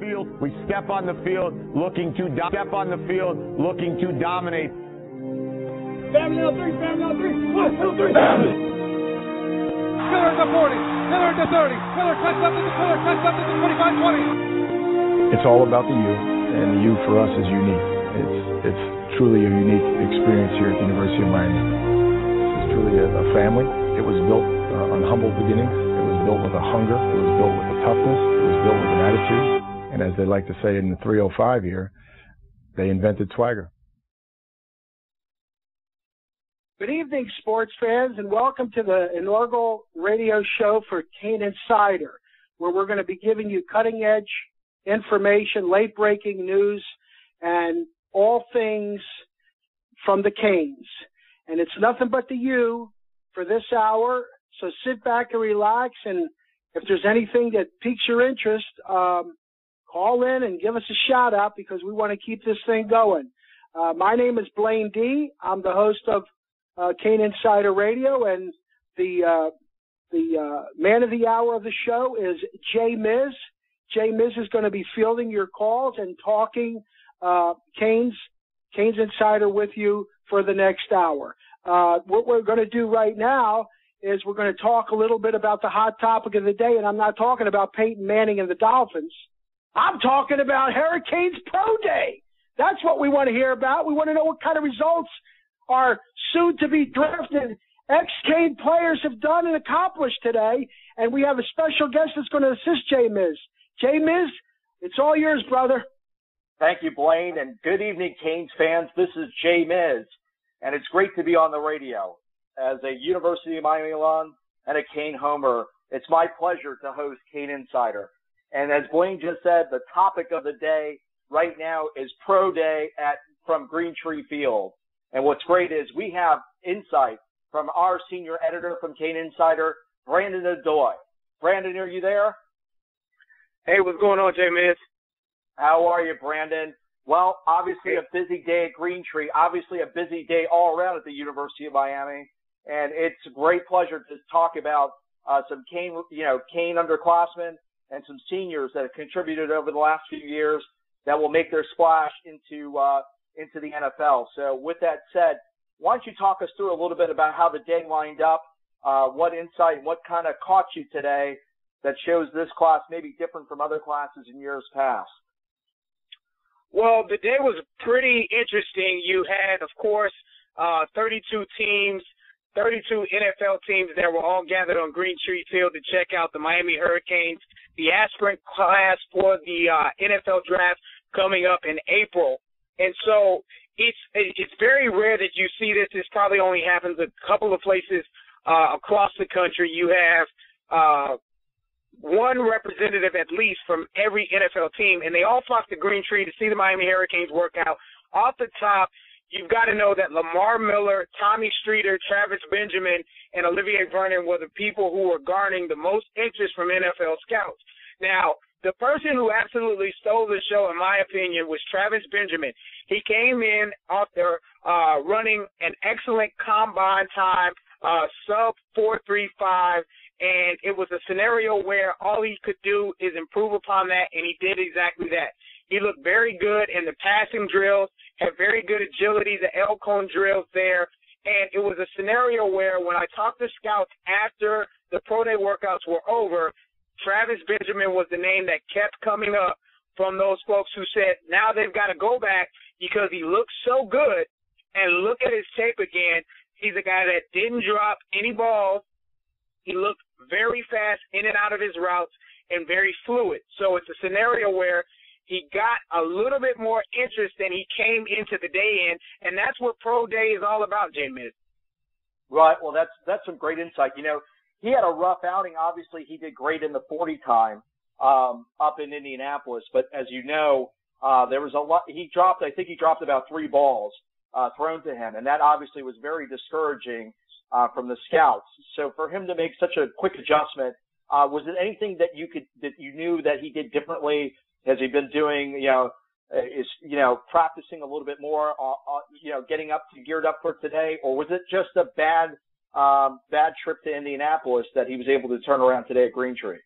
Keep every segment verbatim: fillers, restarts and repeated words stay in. field. We step on the field looking to do- step on the field looking to dominate. Family on three, family on three, one, two, three. Miller to forty, Miller to thirty, Miller cuts up to the Miller cuts up to the twenty-five, twenty. It's all about the U, and the U for us is unique. It's it's truly a unique experience here at the University of Miami. This is truly a, a family. It was built uh, on humble beginnings. It was built with a hunger, it was built with a toughness, it was built with an attitude, and as they like to say in the three oh five here, they invented swagger. Good evening, sports fans, and welcome to the inaugural radio show for CaneInsider, where we're going to be giving you cutting-edge information, late-breaking news, and all things from the Canes. And it's nothing but the U for this hour. So sit back and relax, and if there's anything that piques your interest, um, call in and give us a shout-out because we want to keep this thing going. Uh, my name is Blaine D. I'm the host of uh, Cane Insider Radio, and the uh, the uh, man of the hour of the show is Jay Miz. Jay Miz is going to be fielding your calls and talking uh, Canes, Canes Insider with you for the next hour. Uh, what we're going to do right now is we're going to talk a little bit about the hot topic of the day, and I'm not talking about Peyton Manning and the Dolphins. I'm talking about Hurricanes Pro Day. That's what we want to hear about. We want to know what kind of results our soon-to-be drafted ex-Cane players have done and accomplished today, and we have a special guest that's going to assist Jay Miz. Jay Miz, it's all yours, brother. Thank you, Blaine, and good evening, Canes fans. This is Jay Miz, and it's great to be on the radio. As a University of Miami alum and a Cane homer, it's my pleasure to host Cane Insider. And as Blaine just said, the topic of the day right now is Pro Day at from Green Tree Field. And what's great is we have insight from our senior editor from Cane Insider, Brandon Adoy. Brandon, are you there? Hey, what's going on, James? How are you, Brandon? Well, obviously a busy day at Green Tree, obviously a busy day all around at the University of Miami. And it's a great pleasure to talk about uh, some Cane, you know, Cane underclassmen and some seniors that have contributed over the last few years that will make their splash into uh, into the N F L. So with that said, why don't you talk us through a little bit about how the day lined up, uh, what insight, what kind of caught you today that shows this class maybe different from other classes in years past? Well, the day was pretty interesting. You had, of course, uh, thirty-two teams. thirty-two N F L teams that were all gathered on Green Tree Field to check out the Miami Hurricanes, the aspirant class for the uh, N F L draft coming up in April. And so it's it's very rare that you see this. This probably only happens a couple of places uh, across the country. You have uh, one representative at least from every N F L team, and they all flock to Green Tree to see the Miami Hurricanes work out. Off the top, you've got to know that Lamar Miller, Tommy Streeter, Travis Benjamin, and Olivier Vernon were the people who were garnering the most interest from N F L scouts. Now, the person who absolutely stole the show, in my opinion, was Travis Benjamin. He came in after uh, running an excellent combine time, uh, sub four three five, and it was a scenario where all he could do is improve upon that, and he did exactly that. He looked very good in the passing drills, had very good agility, the L cone drills there. And it was a scenario where when I talked to scouts after the pro day workouts were over, Travis Benjamin was the name that kept coming up from those folks who said now they've got to go back because he looks so good. And look at his tape again. He's a guy that didn't drop any balls. He looked very fast in and out of his routes and very fluid. So it's a scenario where he got a little bit more interest than he came into the day in, and that's what Pro Day is all about, James. Right. Well, that's that's some great insight. You know, he had a rough outing. Obviously, he did great in the forty time um, up in Indianapolis, but as you know, uh, there was a lot. He dropped. I think he dropped about three balls uh, thrown to him, and that obviously was very discouraging uh, from the scouts. So for him to make such a quick adjustment, uh, was it anything that you could that you knew that he did differently? Has he been doing, you know, is, you know, practicing a little bit more, uh, uh, you know, getting up to geared up for today? Or was it just a bad, um, bad trip to Indianapolis that he was able to turn around today at Green Tree?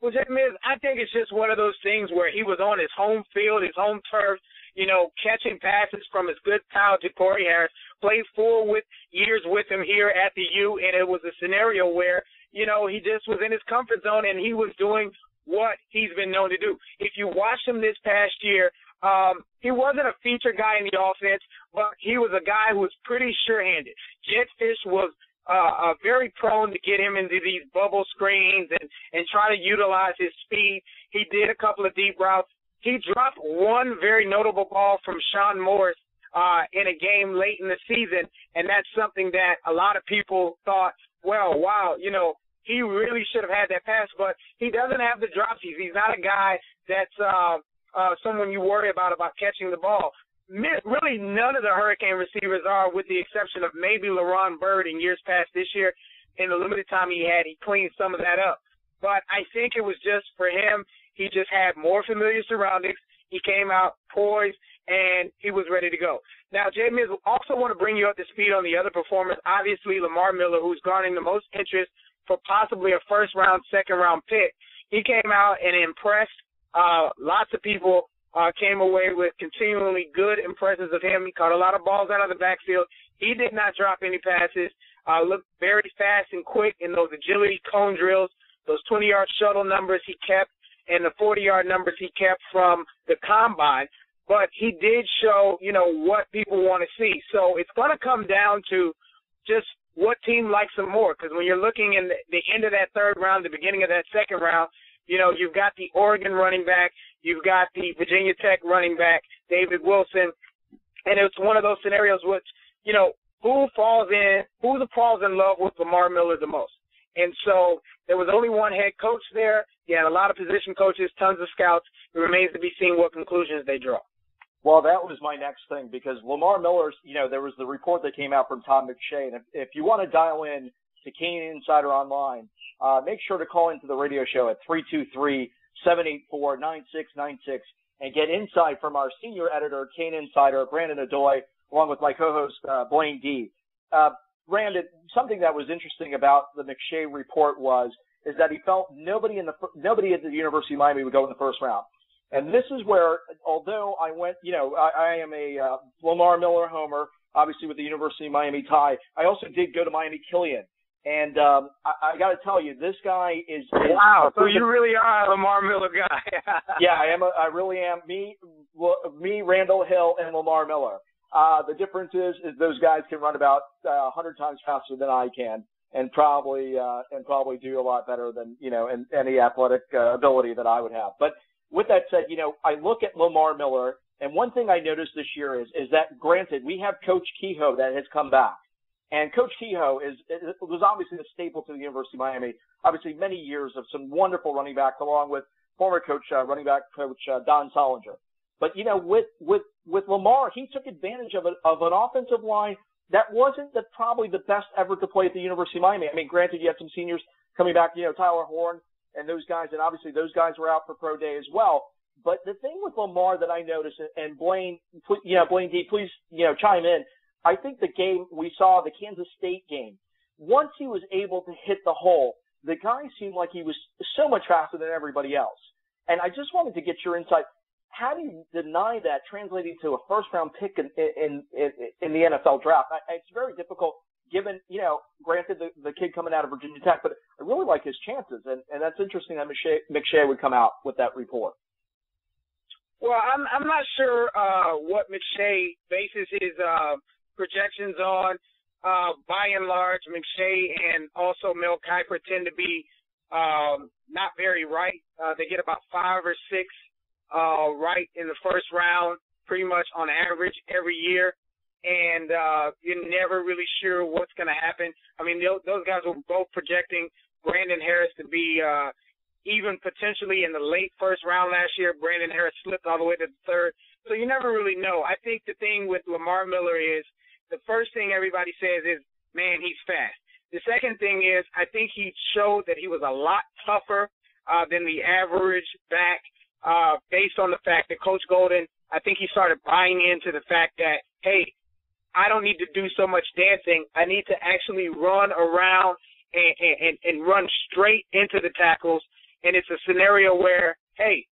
Well, James, I think it's just one of those things where he was on his home field, his home turf, you know, catching passes from his good pal, Jacory Harris, played four with, years with him here at the U, and it was a scenario where, you know, he just was in his comfort zone and he was doing what he's been known to do. If you watch him this past year, um, he wasn't a feature guy in the offense, but he was a guy who was pretty sure-handed. Jedd Fisch was Uh, uh, very prone to get him into these bubble screens and, and try to utilize his speed. He did a couple of deep routes. He dropped one very notable ball from Sean Morris uh, in a game late in the season, and that's something that a lot of people thought, well, wow, you know, he really should have had that pass, but he doesn't have the dropsies. He's not a guy that's uh, uh, someone you worry about about catching the ball. Really, none of the Hurricane receivers are, with the exception of maybe Le'Ron Byrd in years past this year. In the limited time he had, he cleaned some of that up. But I think it was just for him, he just had more familiar surroundings. He came out poised, and he was ready to go. Now, Jay Miz, also want to bring you up to speed on the other performance. Obviously, Lamar Miller, who's garnering the most interest for possibly a first-round, second-round pick. He came out and impressed uh, lots of people. Uh, came away with continually good impressions of him. He caught a lot of balls out of the backfield. He did not drop any passes. Uh, looked very fast and quick in those agility cone drills, those twenty-yard shuttle numbers he kept, and the forty-yard numbers he kept from the combine. But he did show, you know, what people want to see. So it's going to come down to just what team likes him more, because when you're looking in the, the end of that third round, the beginning of that second round, you know, you've got the Oregon running back. You've got the Virginia Tech running back, David Wilson. And it's one of those scenarios which, you know, who falls in, who falls in love with Lamar Miller the most. And so there was only one head coach there. He had a lot of position coaches, tons of scouts. It remains to be seen what conclusions they draw. Well, that was my next thing, because Lamar Miller's, you know, there was the report that came out from Tom McShay. And if, if you want to dial in to Cane Insider Online, uh, make sure to call into the radio show at three two three, seven eight four, nine six nine six and get insight from our senior editor, Cane Insider, Brandon Adoy, along with my co-host, uh, Blaine D. Uh, Brandon, something that was interesting about the McShay report was, is that he felt nobody in the, nobody at the University of Miami would go in the first round. And this is where, although I went, you know, I, I am a, uh, Lamar Miller homer, obviously with the University of Miami tie. I also did go to Miami Killian. And um, I, I got to tell you, this guy is, is wow. So you really are a Lamar Miller guy. yeah, I am. A, I really am. Me, me, Randall Hill, and Lamar Miller. Uh, the difference is, is those guys can run about uh, one hundred times faster than I can, and probably uh, and probably do a lot better than you know, and any athletic uh, ability that I would have. But with that said, you know, I look at Lamar Miller, and one thing I noticed this year is, is that granted, we have Coach Kehoe that has come back. And Coach Kehoe is, is, was obviously a staple to the University of Miami. Obviously, many years of some wonderful running backs, along with former coach, uh, running back coach uh, Don Solinger. But you know, with with with Lamar, he took advantage of a, of an offensive line that wasn't the, probably the best ever to play at the University of Miami. I mean, granted, you had some seniors coming back, you know, Tyler Horn and those guys, and obviously those guys were out for pro day as well. But the thing with Lamar that I noticed, and Blaine, you know, Blaine D, please, you know, chime in. I think the game we saw, the Kansas State game, once he was able to hit the hole, the guy seemed like he was so much faster than everybody else. And I just wanted to get your insight. How do you deny that translating to a first-round pick in, in, in, in the N F L draft? I, it's very difficult given, you know, granted the, the kid coming out of Virginia Tech, but I really like his chances. And, and that's interesting that McShay, McShay would come out with that report. Well, I'm, I'm not sure uh, what McShay bases his uh, – projections on. Uh, by and large, McShay and also Mel Kiper tend to be um, not very right. Uh, they get about five or six uh, right in the first round, pretty much on average every year, and uh, you're never really sure what's going to happen. I mean, those guys were both projecting Brandon Harris to be uh, even potentially in the late first round last year. Brandon Harris slipped all the way to the third, so you never really know. I think the thing with Lamar Miller is, the first thing everybody says is, man, he's fast. The second thing is, I think he showed that he was a lot tougher uh, than the average back uh, based on the fact that Coach Golden, I think he started buying into the fact that, hey, I don't need to do so much dancing. I need to actually run around and, and, and run straight into the tackles and it's a scenario where, hey,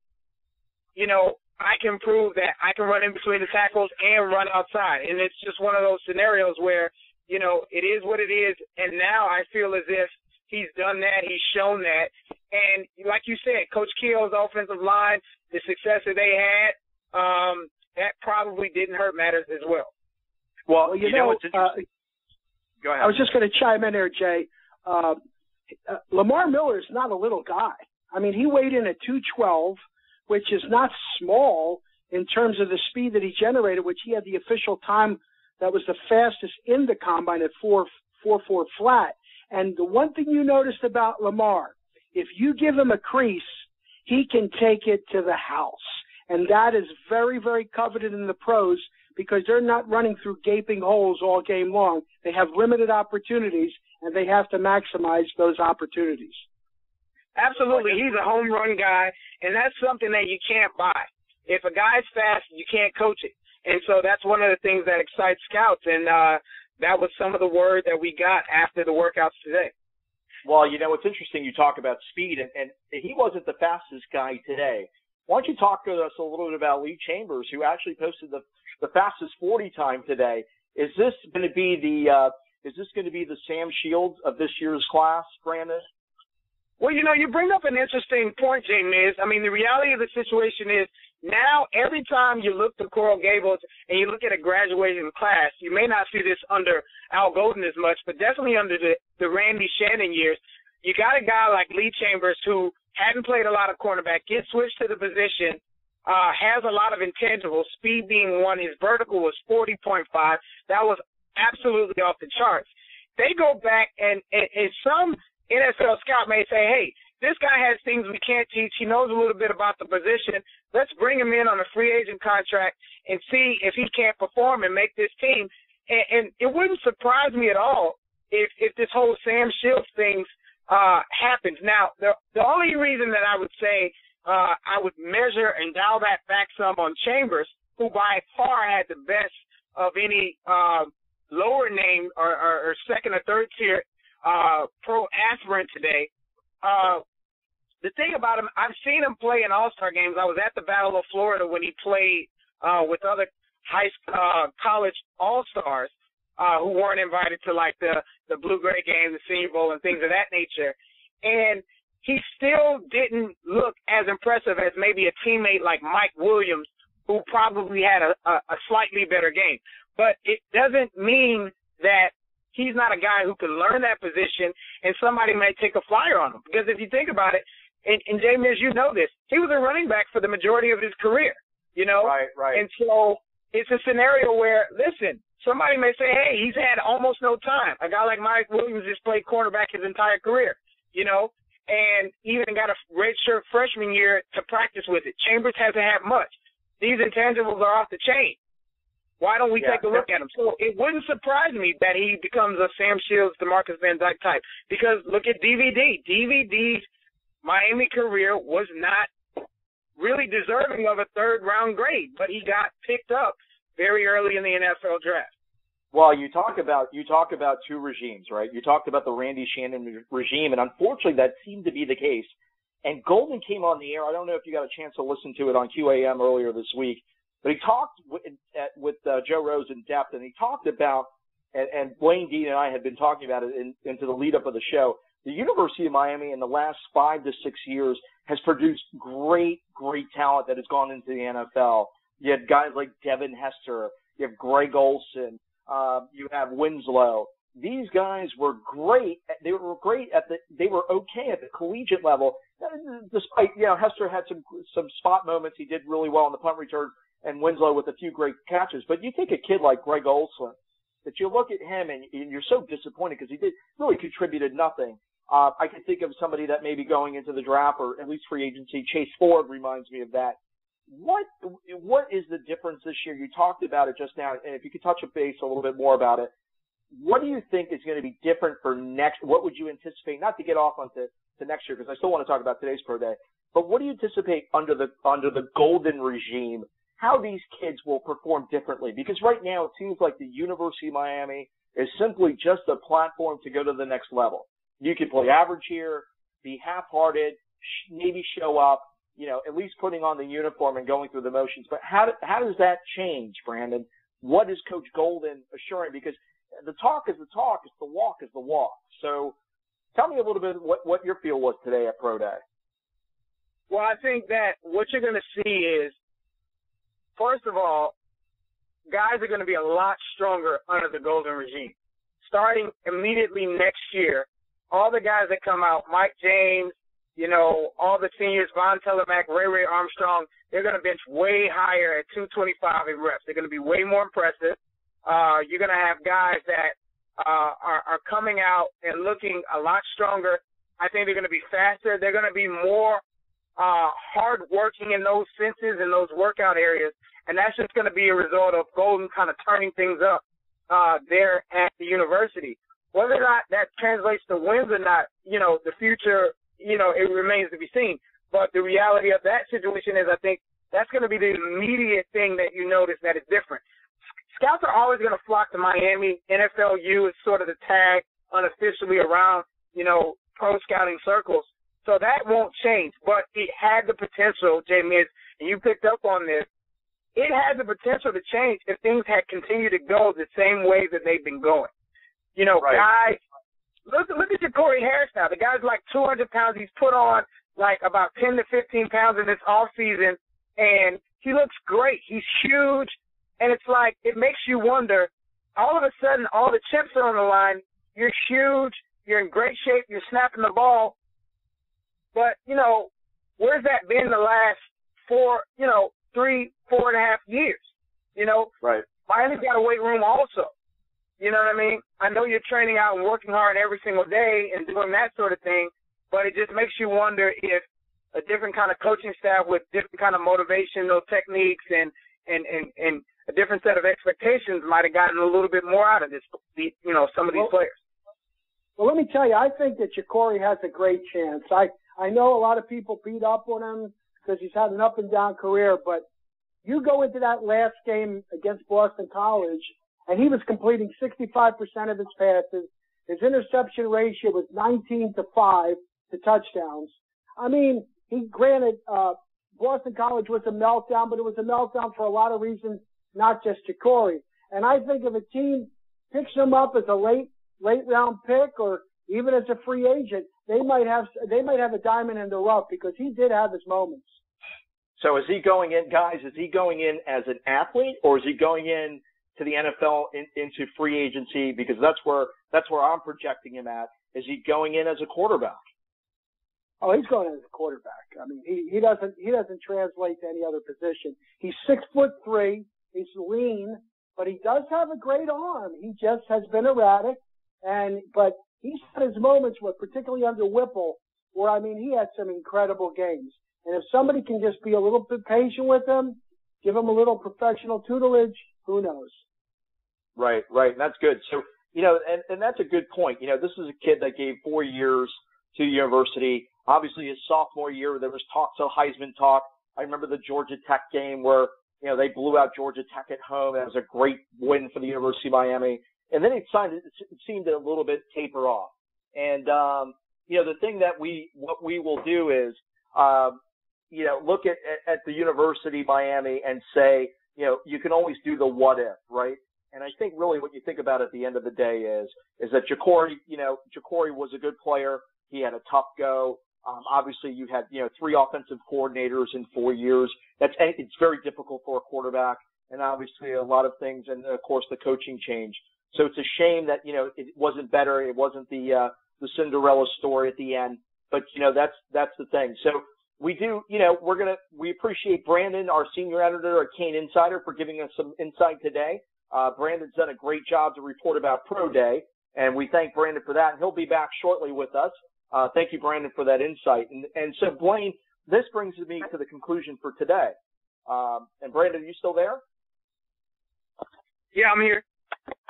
you know, I can prove that I can run in between the tackles and run outside. And it's just one of those scenarios where, you know, it is what it is. And now I feel as if he's done that. He's shown that. And like you said, Coach Kehoe's offensive line, the success that they had, um, that probably didn't hurt matters as well. Well, you, you know, know what's uh, go ahead. I was just going to chime in there, Jay. Uh, uh, Lamar Miller is not a little guy. I mean, he weighed in at two twelve, which is not small in terms of the speed that he generated, which he had the official time that was the fastest in the combine at four four four flat. And the one thing you noticed about Lamar, if you give him a crease, he can take it to the house. And that is very, very coveted in the pros because they're not running through gaping holes all game long. They have limited opportunities, and they have to maximize those opportunities. Absolutely. He's a home run guy, and that's something that you can't buy. If a guy's fast, you can't coach it. And so that's one of the things that excites scouts, and uh, that was some of the word that we got after the workouts today. Well, you know, it's interesting you talk about speed, and, and he wasn't the fastest guy today. Why don't you talk to us a little bit about Lee Chambers, who actually posted the the fastest forty time today? Is this going to be the uh, is this going to be the Sam Shields of this year's class, Brandon? Well, you know, you bring up an interesting point, Jay Miz. I mean, the reality of the situation is now every time you look to Coral Gables and you look at a graduating class, you may not see this under Al Golden as much, but definitely under the, the Randy Shannon years. You got a guy like Lee Chambers who hadn't played a lot of cornerback, gets switched to the position, uh, has a lot of intangibles, speed being one. His vertical was forty point five. That was absolutely off the charts. They go back and, and, and some – N F L scout may say, hey, this guy has things we can't teach. He knows a little bit about the position. Let's bring him in on a free agent contract and see if he can't perform and make this team. And, and it wouldn't surprise me at all if, if this whole Sam Shields thing uh, happens. Now, the, the only reason that I would say uh, I would measure and dial that back some on Chambers, who by far had the best of any uh, lower name or, or, or second or third tier Uh, pro aspirant today. Uh, the thing about him, I've seen him play in all-star games. I was at the Battle of Florida when he played uh, with other high uh, college all-stars uh, who weren't invited to like the, the blue-gray game, the Senior Bowl, and things of that nature. And he still didn't look as impressive as maybe a teammate like Mike Williams, who probably had a, a, a slightly better game. But it doesn't mean that he's not a guy who can learn that position, and somebody may take a flyer on him. Because if you think about it, and, and Jamie, as you know this, he was a running back for the majority of his career, you know? Right, right. And so it's a scenario where, listen, somebody may say, hey, he's had almost no time. A guy like Mike Williams just played cornerback his entire career, you know, and even got a redshirt freshman year to practice with it. Chambers hasn't had much. These intangibles are off the chain. Why don't we yeah. take a look at him? So it wouldn't surprise me that he becomes a Sam Shields, DeMarcus Van Dyke type. Because look at D V D. D V D's Miami career was not really deserving of a third-round grade, but he got picked up very early in the N F L draft. Well, you talk about you talk about two regimes, right? You talked about the Randy Shannon regime, and unfortunately that seemed to be the case. And Golden came on the air. I don't know if you got a chance to listen to it on Q A M earlier this week. But he talked with, with uh, Joe Rose in depth, and he talked about, and, and Blaine Dean and I had been talking about it in, into the lead-up of the show, the University of Miami in the last five to six years has produced great, great talent that has gone into the N F L. You have guys like Devin Hester. You have Greg Olsen. Uh, you have Winslow. These guys were great. They were great at the – they were okay at the collegiate level. Despite, you know, Hester had some some spot moments. He did really well on the punt return. And Winslow with a few great catches. But you take a kid like Greg Olsen, that you look at him and you're so disappointed because he did really contributed nothing. Uh, I can think of somebody that may be going into the draft or at least free agency. Chase Ford reminds me of that. What what is the difference this year? You talked about it just now, and if you could touch a base a little bit more about it, what do you think is going to be different for next? What would you anticipate? Not to get off onto to next year because I still want to talk about today's pro day. But what do you anticipate under the under the Golden regime? How these kids will perform differently. Because right now it seems like the University of Miami is simply just a platform to go to the next level. You can play average here, be half-hearted, maybe show up, you know, at least putting on the uniform and going through the motions. But how, do, how does that change, Brandon? What is Coach Golden assuring? Because the talk is the talk, it's the walk is the walk. So tell me a little bit what, what your feel was today at Pro Day. Well, I think that what you're going to see is, first of all, guys are going to be a lot stronger under the Golden regime. Starting immediately next year, all the guys that come out, Mike James, you know, all the seniors, Von Telemach, Ray-Ray Armstrong, they're going to bench way higher at two twenty-five in reps. They're going to be way more impressive. Uh, you're going to have guys that uh, are, are coming out and looking a lot stronger. I think they're going to be faster. They're going to be more uh, hardworking in those senses and those workout areas, and that's just going to be a result of Golden kind of turning things up uh, there at the university. Whether or not that translates to wins or not, you know, the future, you know, it remains to be seen. But the reality of that situation is I think that's going to be the immediate thing that you notice that is different. Scouts are always going to flock to Miami. N F L U is sort of the tag unofficially around, you know, pro scouting circles. So that won't change. But it had the potential, Jamie, and you picked up on this, it had the potential to change if things had continued to go the same way that they've been going. You know, right. Guys, look, look at Jacory Harris now. The guy's like two hundred pounds. He's put on like about ten to fifteen pounds in this offseason, and he looks great. He's huge, and it's like it makes you wonder. All of a sudden, all the chips are on the line. You're huge. You're in great shape. You're snapping the ball. But, you know, where's that been the last four, you know, three, four and a half years? You know, right. Miami's got a weight room also. You know what I mean? I know you're training out and working hard every single day and doing that sort of thing, but it just makes you wonder if a different kind of coaching staff with different kind of motivational techniques and, and, and, and a different set of expectations might have gotten a little bit more out of this, you know, some of these well, players. Well, let me tell you, I think that Jacory has a great chance. I, I know a lot of people beat up on him because he's had an up-and-down career, but you go into that last game against Boston College, and he was completing sixty-five percent of his passes. His interception ratio was nineteen to five to touchdowns. I mean, he granted, uh, Boston College was a meltdown, but it was a meltdown for a lot of reasons, not just Jacory. And I think if a team picks him up as a late, late round pick or even as a free agent, they might have, they might have a diamond in the rough because he did have his moments. So is he going in, guys, is he going in as an athlete or is he going in to the N F L in, into free agency, because that's where that's where I'm projecting him at. Is he going in as a quarterback? Oh, he's going in as a quarterback. I mean, he, he doesn't he doesn't translate to any other position. He's six foot three. He's lean, but he does have a great arm. He just has been erratic, and but he's had his moments with, particularly under Whipple, where I mean he had some incredible games. And if somebody can just be a little bit patient with him, give him a little professional tutelage, who knows? Right, right. And that's good. So, you know, and, and that's a good point. You know, this is a kid that gave four years to the university. Obviously, his sophomore year, there was talk, so Heisman talk. I remember the Georgia Tech game where, you know, they blew out Georgia Tech at home. That was a great win for the University of Miami. And then it, signed, it seemed a little bit taper off. And, um, you know, the thing that we, what we will do is, um, you know, look at, at the University of Miami and say, you know, you can always do the what if, right? And I think really what you think about at the end of the day is, is that Jacory, you know, Jacory was a good player. He had a tough go. Um, obviously you had, you know, three offensive coordinators in four years. That's, it's very difficult for a quarterback. And obviously a lot of things. And of course the coaching change. So it's a shame that, you know, it wasn't better. It wasn't the, uh, the Cinderella story at the end, but you know, that's, that's the thing. So, we do, you know, we're going to, we appreciate Brandon, our senior editor at Cane Insider, for giving us some insight today. Uh, Brandon's done a great job to report about Pro Day, and we thank Brandon for that. And he'll be back shortly with us. Uh, thank you, Brandon, for that insight. And, and so, Blaine, this brings me to the conclusion for today. Um, and Brandon, are you still there? Yeah, I'm here.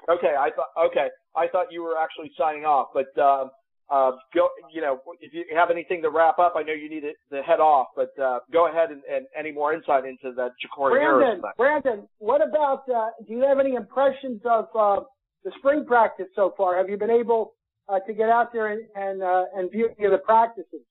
Okay. I thought, okay. I thought you were actually signing off, but, um, Uh, go, you know, if you have anything to wrap up, I know you need it to head off, but uh, go ahead and, and any more insight into that Jacory Harris. Brandon, what about, uh, do you have any impressions of uh, the spring practice so far? Have you been able uh, to get out there and and, uh, and view any of the practices?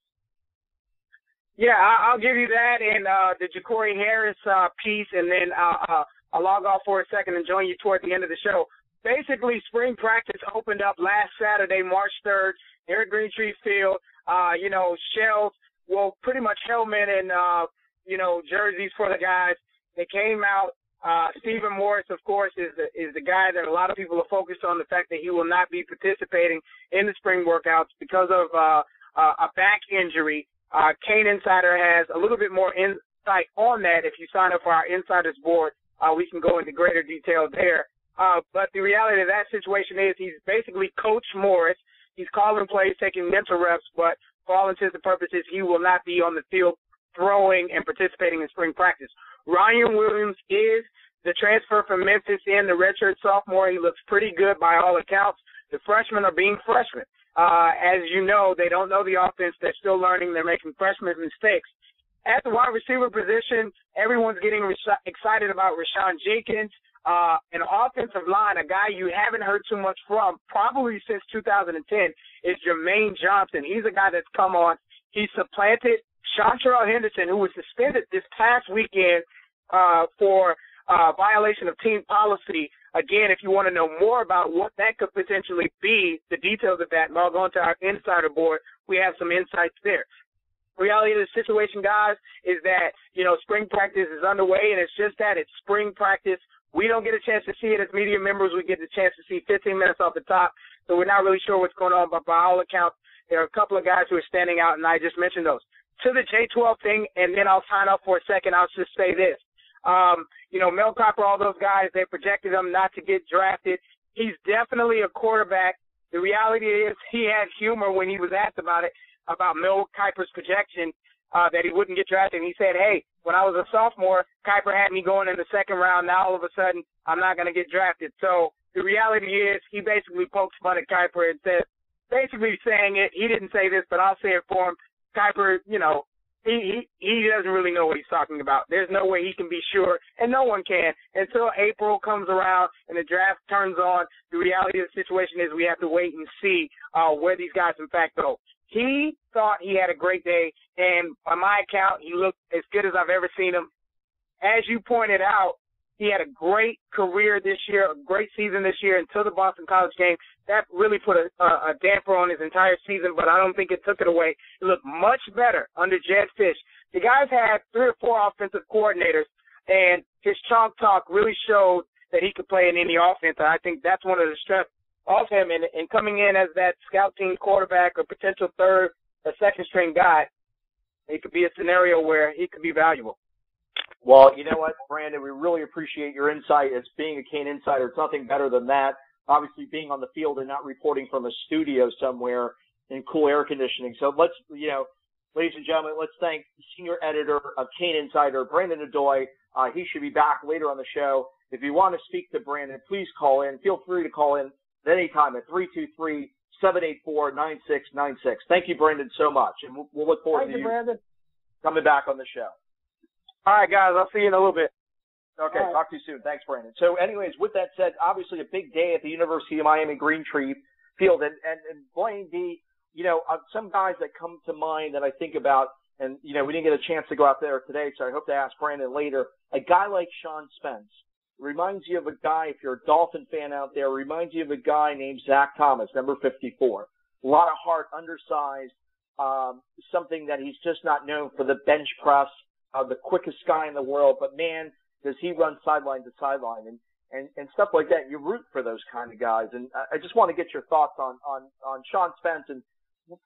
Yeah, I, I'll give you that and uh, the Jacory Harris uh, piece, and then uh, uh, I'll log off for a second and join you toward the end of the show. Basically, spring practice opened up last Saturday, March third, here at Green Tree Field. Uh, you know, shells, well, pretty much helmet and, uh, you know, jerseys for the guys. They came out. Uh, Stephen Morris, of course, is the, is the guy that a lot of people are focused on, the fact that he will not be participating in the spring workouts because of uh, a back injury. Uh, Cane Insider has a little bit more insight on that. If you sign up for our Insiders board, uh, we can go into greater detail there. Uh, but the reality of that situation is he's basically Coach Morris. He's calling plays, taking mental reps, but for all intents and purposes, he will not be on the field throwing and participating in spring practice. Ryan Williams is the transfer from Memphis in, the redshirt sophomore. He looks pretty good by all accounts. The freshmen are being freshmen. Uh, as you know, they don't know the offense. They're still learning. They're making freshman mistakes. At the wide receiver position, everyone's getting re- excited about Rashawn Jenkins, uh, an offensive line, a guy you haven't heard too much from probably since two thousand ten, is Jermaine Johnson. He's a guy that's come on. He supplanted Chantrell Henderson, who was suspended this past weekend uh, for uh, violation of team policy. Again, if you want to know more about what that could potentially be, the details of that, log on to our Insider board. We have some insights there. Reality of the situation, guys, is that, you know, spring practice is underway, and it's just that. It's spring practice. We don't get a chance to see it as media members. We get the chance to see fifteen minutes off the top, so we're not really sure what's going on. But by all accounts, there are a couple of guys who are standing out, and I just mentioned those. To the J twelve thing, and then I'll sign off for a second, I'll just say this. Um, you know, Mel Kiper, all those guys, they projected him not to get drafted. He's definitely a quarterback. The reality is he had humor when he was asked about it, about Mel Kiper's projection uh, that he wouldn't get drafted. And he said, hey, when I was a sophomore, Kiper had me going in the second round. Now all of a sudden I'm not going to get drafted. So the reality is he basically pokes fun at Kiper and says, basically saying it. He didn't say this, but I'll say it for him. Kiper, you know, he, he he doesn't really know what he's talking about. There's no way he can be sure, and no one can. Until April comes around and the draft turns on, the reality of the situation is we have to wait and see uh, where these guys in fact go. He thought he had a great day, and by my account, he looked as good as I've ever seen him. As you pointed out, he had a great career this year, a great season this year until the Boston College game. That really put a, a, a damper on his entire season, but I don't think it took it away. It looked much better under Jedd Fisch. The guys had three or four offensive coordinators, and his chalk talk really showed that he could play in any offense. I think that's one of the strengths of him, and, and coming in as that scout team quarterback or potential third or second-string guy, it could be a scenario where he could be valuable. Well, you know what, Brandon, we really appreciate your insight. As being a Cane Insider, it's nothing better than that. Obviously, being on the field and not reporting from a studio somewhere in cool air conditioning. So let's, you know, ladies and gentlemen, let's thank senior editor of Cane Insider, Brandon Adoy. Uh, he should be back later on the show. If you want to speak to Brandon, please call in. Feel free to call in at any time at three two three, seven eight four, nine six nine six. Thank you, Brandon, so much. And we'll, we'll look forward thank to you, Brandon, coming back on the show. All right, guys, I'll see you in a little bit. Okay, right. Talk to you soon. Thanks, Brandon. So anyways, with that said, obviously a big day at the University of Miami Green Tree Field. And, and, and Blaine D, you know, uh, some guys that come to mind that I think about, and, you know, we didn't get a chance to go out there today, so I hope to ask Brandon later. A guy like Sean Spence reminds you of a guy, if you're a Dolphin fan out there, reminds you of a guy named Zach Thomas, number fifty-four. A lot of heart, undersized, um, something that he's just not known for, the bench press, uh, the quickest guy in the world. But, man, does he run sideline to sideline and, and, and stuff like that. You root for those kind of guys. And I just want to get your thoughts on, on, on Sean Spence and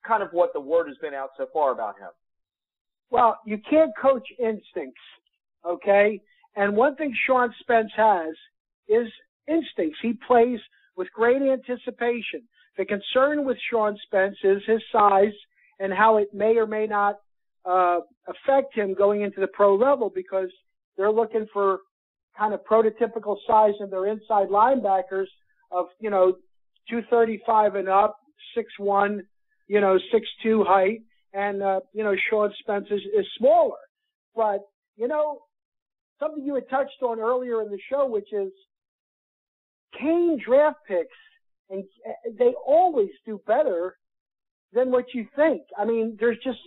kind of what the word has been out so far about him. Well, you can't coach instincts, okay? And one thing Sean Spence has is instincts. He plays with great anticipation. The concern with Sean Spence is his size and how it may or may not uh, affect him going into the pro level, because they're looking for kind of prototypical size in their inside linebackers of, you know, two thirty-five and up, six one, you know, six two height. And, uh, you know, Sean Spence is, is smaller. But, you know, something you had touched on earlier in the show, which is Cane draft picks, and they always do better than what you think. I mean, there's just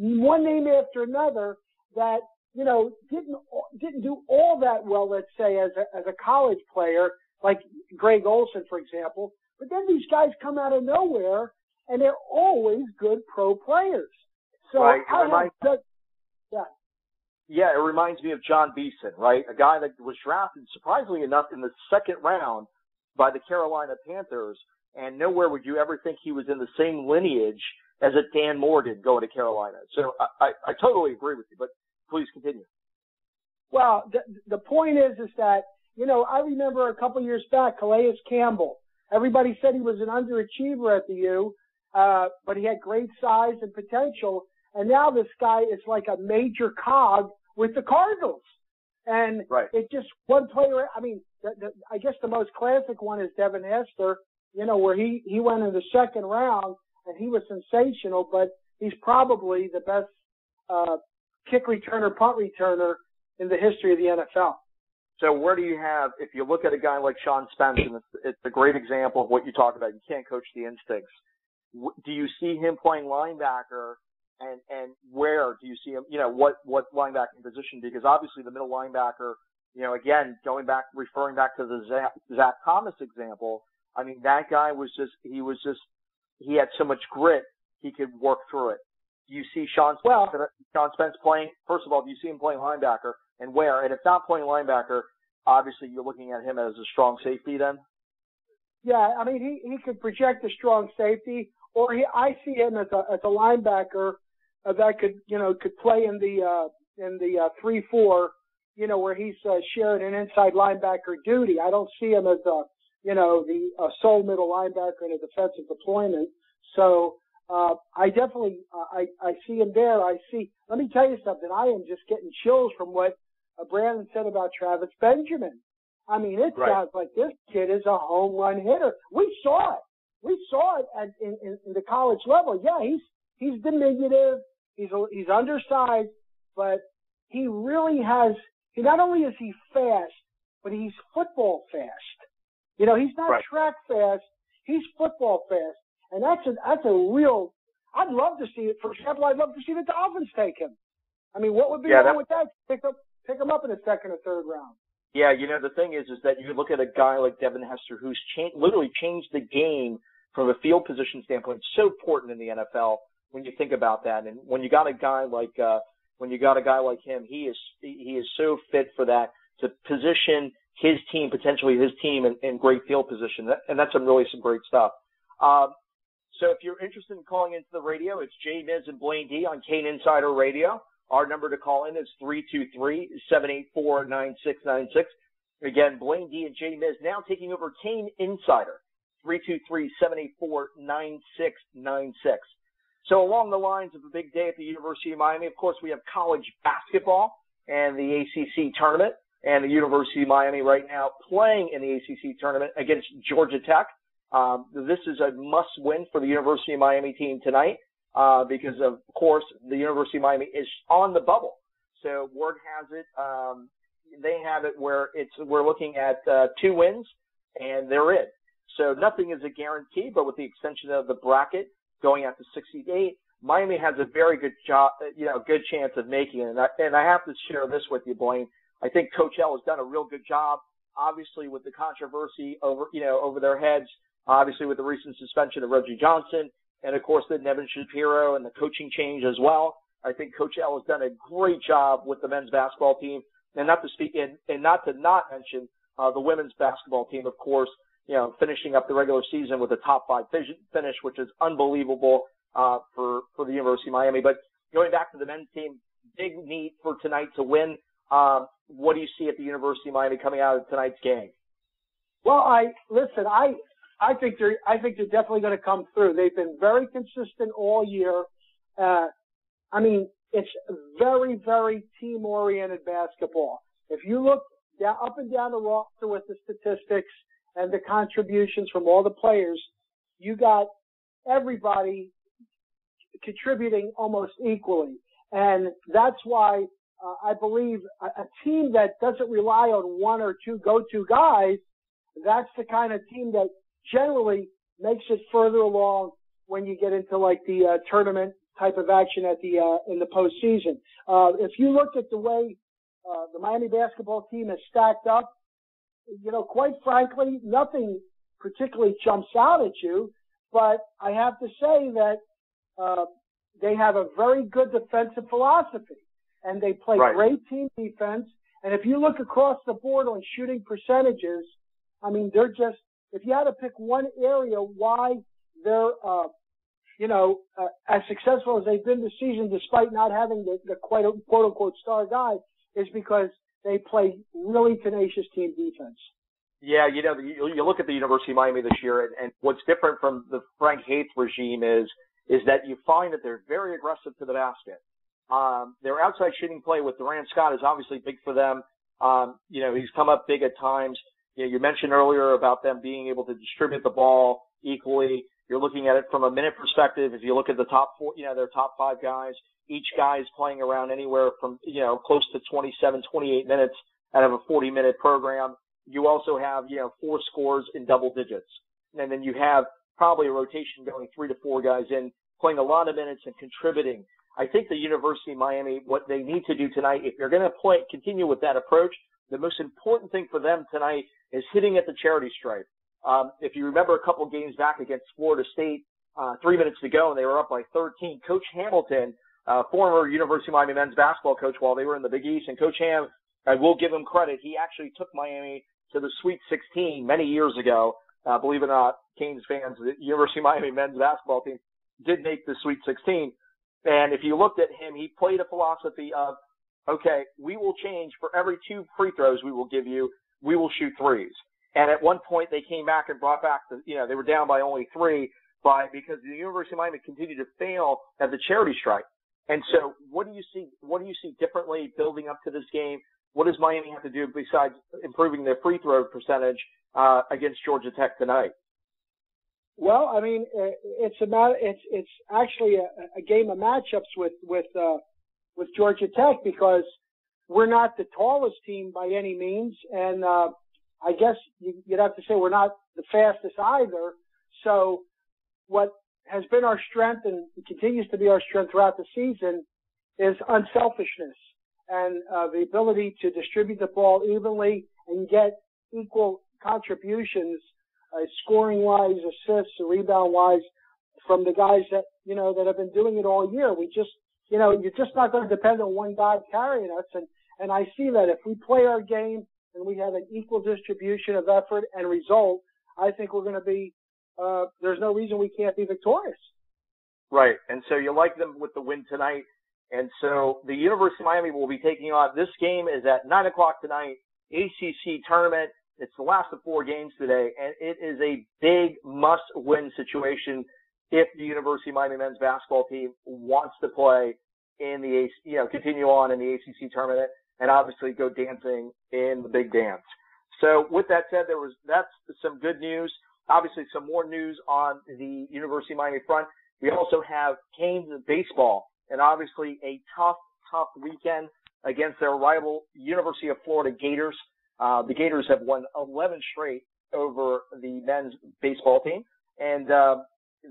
one name after another that, you know, didn't didn't do all that well, let's say, as a, as a college player, like Greg Olsen, for example. But then these guys come out of nowhere, and they're always good pro players. So right. how reminds, does, yeah. yeah, it reminds me of John Beason, right? A guy that was drafted, surprisingly enough, in the second round by the Carolina Panthers, and nowhere would you ever think he was in the same lineage as a Dan Morgan going to Carolina. So I, I, I totally agree with you, but please continue. Well, the, the point is, is that, you know, I remember a couple years back, Calais Campbell. Everybody said he was an underachiever at the U, uh, but he had great size and potential. And now this guy is like a major cog with the Cardinals. And right. it just one player. I mean, the, the, I guess the most classic one is Devin Hester, you know, where he, he went in the second round and he was sensational, but he's probably the best uh, kick returner, punt returner in the history of the N F L. So where do you have, if you look at a guy like Sean Spence, and it's, it's a great example of what you talk about, you can't coach the instincts. Do you see him playing linebacker, and, and where do you see him, you know, what, what linebacking position? Because obviously the middle linebacker, you know, again, going back, referring back to the Zach, Zach Thomas example, I mean, that guy was just, he was just, he had so much grit, he could work through it. Do you see Sean Spence, well, Sean Spence playing, first of all, do you see him playing linebacker? And where? And if not playing linebacker, obviously you're looking at him as a strong safety then? Yeah, I mean, he, he could project a strong safety, or he, I see him as a, as a linebacker that could, you know, could play in the, uh, in the, uh, three, four, you know, where he's, uh, sharing an inside linebacker duty. I don't see him as a, you know, the, uh, sole middle linebacker in a defensive deployment. So, Uh, I definitely, uh, I, I see him there. I see, let me tell you something. I am just getting chills from what uh, Brandon said about Travis Benjamin. I mean, it right. sounds like this kid is a home run hitter. We saw it. We saw it at, in, in, in the college level. Yeah, he's, he's diminutive. He's, he's undersized, but he really has, he, not only is he fast, but he's football fast. You know, he's not right. track fast. He's football fast. And that's a, that's a real, I'd love to see it. For example, I'd love to see the Dolphins take him. I mean, what would be yeah, wrong that, with that? Pick up, pick him up in the second or third round. Yeah, you know, the thing is, is that you look at a guy like Devin Hester, who's cha- literally changed the game from a field position standpoint. It's so important in the N F L when you think about that. And when you got a guy like, uh, when you got a guy like him, he is, he is so fit for that to position his team, potentially his team in, in great field position. And that's some really some great stuff. Um, So if you're interested in calling into the radio, it's Jay Miz and Blaine D on Cane Insider Radio. Our number to call in is three two three, seven eight four, nine six nine six. Again, Blaine D and Jay Miz now taking over Cane Insider, three two three, seven eight four, nine six nine six. So along the lines of a big day at the University of Miami, of course, we have college basketball and the A C C tournament, and the University of Miami right now playing in the A C C tournament against Georgia Tech. Um, this is a must-win for the University of Miami team tonight uh, because, of course, the University of Miami is on the bubble. So word has it, um, they have it where it's we're looking at uh, two wins, and they're in. So nothing is a guarantee, but with the extension of the bracket going out to sixty-eight, Miami has a very good job, you know, good chance of making it. And I, and I have to share this with you, Blaine. I think Coach L has done a real good job, obviously, with the controversy over, you know, over their heads. Obviously, with the recent suspension of Reggie Johnson and, of course, the Nevin Shapiro and the coaching change as well, I think Coach L has done a great job with the men's basketball team, and not to speak and, and not to not mention uh, the women's basketball team, of course, you know, finishing up the regular season with a top five finish, which is unbelievable uh, for for the University of Miami. But going back to the men's team, big need for tonight to win. Um, what do you see at the University of Miami coming out of tonight's game? Well, I listen, I. I think they're, I think they're definitely going to come through. They've been very consistent all year. Uh, I mean, it's very, very team-oriented basketball. If you look down, up and down the roster with the statistics and the contributions from all the players, you got everybody contributing almost equally. And that's why uh, I believe a, a team that doesn't rely on one or two go-to guys, that's the kind of team that generally makes it further along when you get into like the uh, tournament type of action at the uh, in the postseason. Uh, if you look at the way uh, the Miami basketball team is stacked up, you know, quite frankly, nothing particularly jumps out at you. But I have to say that uh, they have a very good defensive philosophy, and they play right. great team defense. And if you look across the board on shooting percentages, I mean, they're just, if you had to pick one area why they're, uh, you know, uh, as successful as they've been this season, despite not having the, the quite a, quote unquote star guy, is because they play really tenacious team defense. Yeah, you know, you, you look at the University of Miami this year, and, and what's different from the Frank Haith regime is, is that you find that they're very aggressive to the basket. Um, their outside shooting play with Durant Scott is obviously big for them. Um, you know, he's come up big at times. You know, you mentioned earlier about them being able to distribute the ball equally. You're looking at it from a minute perspective. If you look at the top four, you know, their top five guys, each guy is playing around anywhere from, you know, close to twenty-seven, twenty-eight minutes out of a forty minute program. You also have, you know, four scores in double digits. And then you have probably a rotation going three to four guys in, playing a lot of minutes and contributing. I think the University of Miami, what they need to do tonight, if you're going to play, continue with that approach, the most important thing for them tonight is hitting at the charity stripe. Um, if you remember a couple games back against Florida State, uh, three minutes to go, and they were up by thirteen. Coach Hamilton, uh, former University of Miami men's basketball coach while they were in the Big East, and Coach Ham, I will give him credit, he actually took Miami to the Sweet sixteen many years ago. Uh, believe it or not, Canes fans, the University of Miami men's basketball team did make the Sweet sixteen. And if you looked at him, he played a philosophy of, okay, we will change for every two free throws we will give you, we will shoot threes. And at one point they came back and brought back the, you know, they were down by only three by, because the University of Miami continued to fail at the charity stripe. And so what do you see, what do you see differently building up to this game? What does Miami have to do besides improving their free throw percentage, uh, against Georgia Tech tonight? Well, I mean, it's about it's it's actually a, a game of matchups with with uh, with Georgia Tech, because we're not the tallest team by any means, and uh, I guess you'd have to say we're not the fastest either. So, what has been our strength and continues to be our strength throughout the season is unselfishness and uh, the ability to distribute the ball evenly and get equal contributions. Uh, scoring-wise, assists, rebound-wise, from the guys that, you know, that have been doing it all year. We just, you know, you're just not going to depend on one guy carrying us. And, and I see that if we play our game and we have an equal distribution of effort and result, I think we're going to be, uh, there's no reason we can't be victorious. Right. And so you like them with the win tonight. And so the University of Miami will be taking on, this game is at nine o'clock tonight, A C C tournament. It's the last of four games today, and it is a big must-win situation if the University of Miami men's basketball team wants to play in the, you know, continue on in the A C C tournament and obviously go dancing in the big dance. So with that said, there was, that's some good news. Obviously some more news on the University of Miami front. We also have Canes baseball, and obviously a tough, tough weekend against their rival University of Florida Gators. Uh, the Gators have won eleven straight over the men's baseball team. And, uh,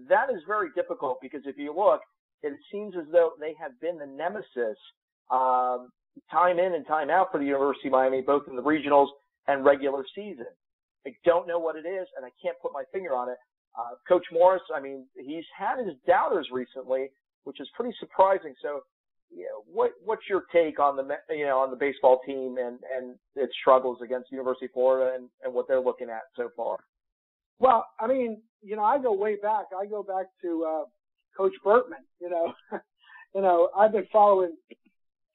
that is very difficult because if you look, it seems as though they have been the nemesis, um, time in and time out for the University of Miami, both in the regionals and regular season. I don't know what it is, and I can't put my finger on it. Uh, Coach Morris, I mean, he's had his doubters recently, which is pretty surprising. So, you know, what, what's your take on the, you know, on the baseball team and, and its struggles against University of Florida and, and what they're looking at so far? Well, I mean, you know, I go way back. I go back to, uh, Coach Burtman, you know, you know, I've been following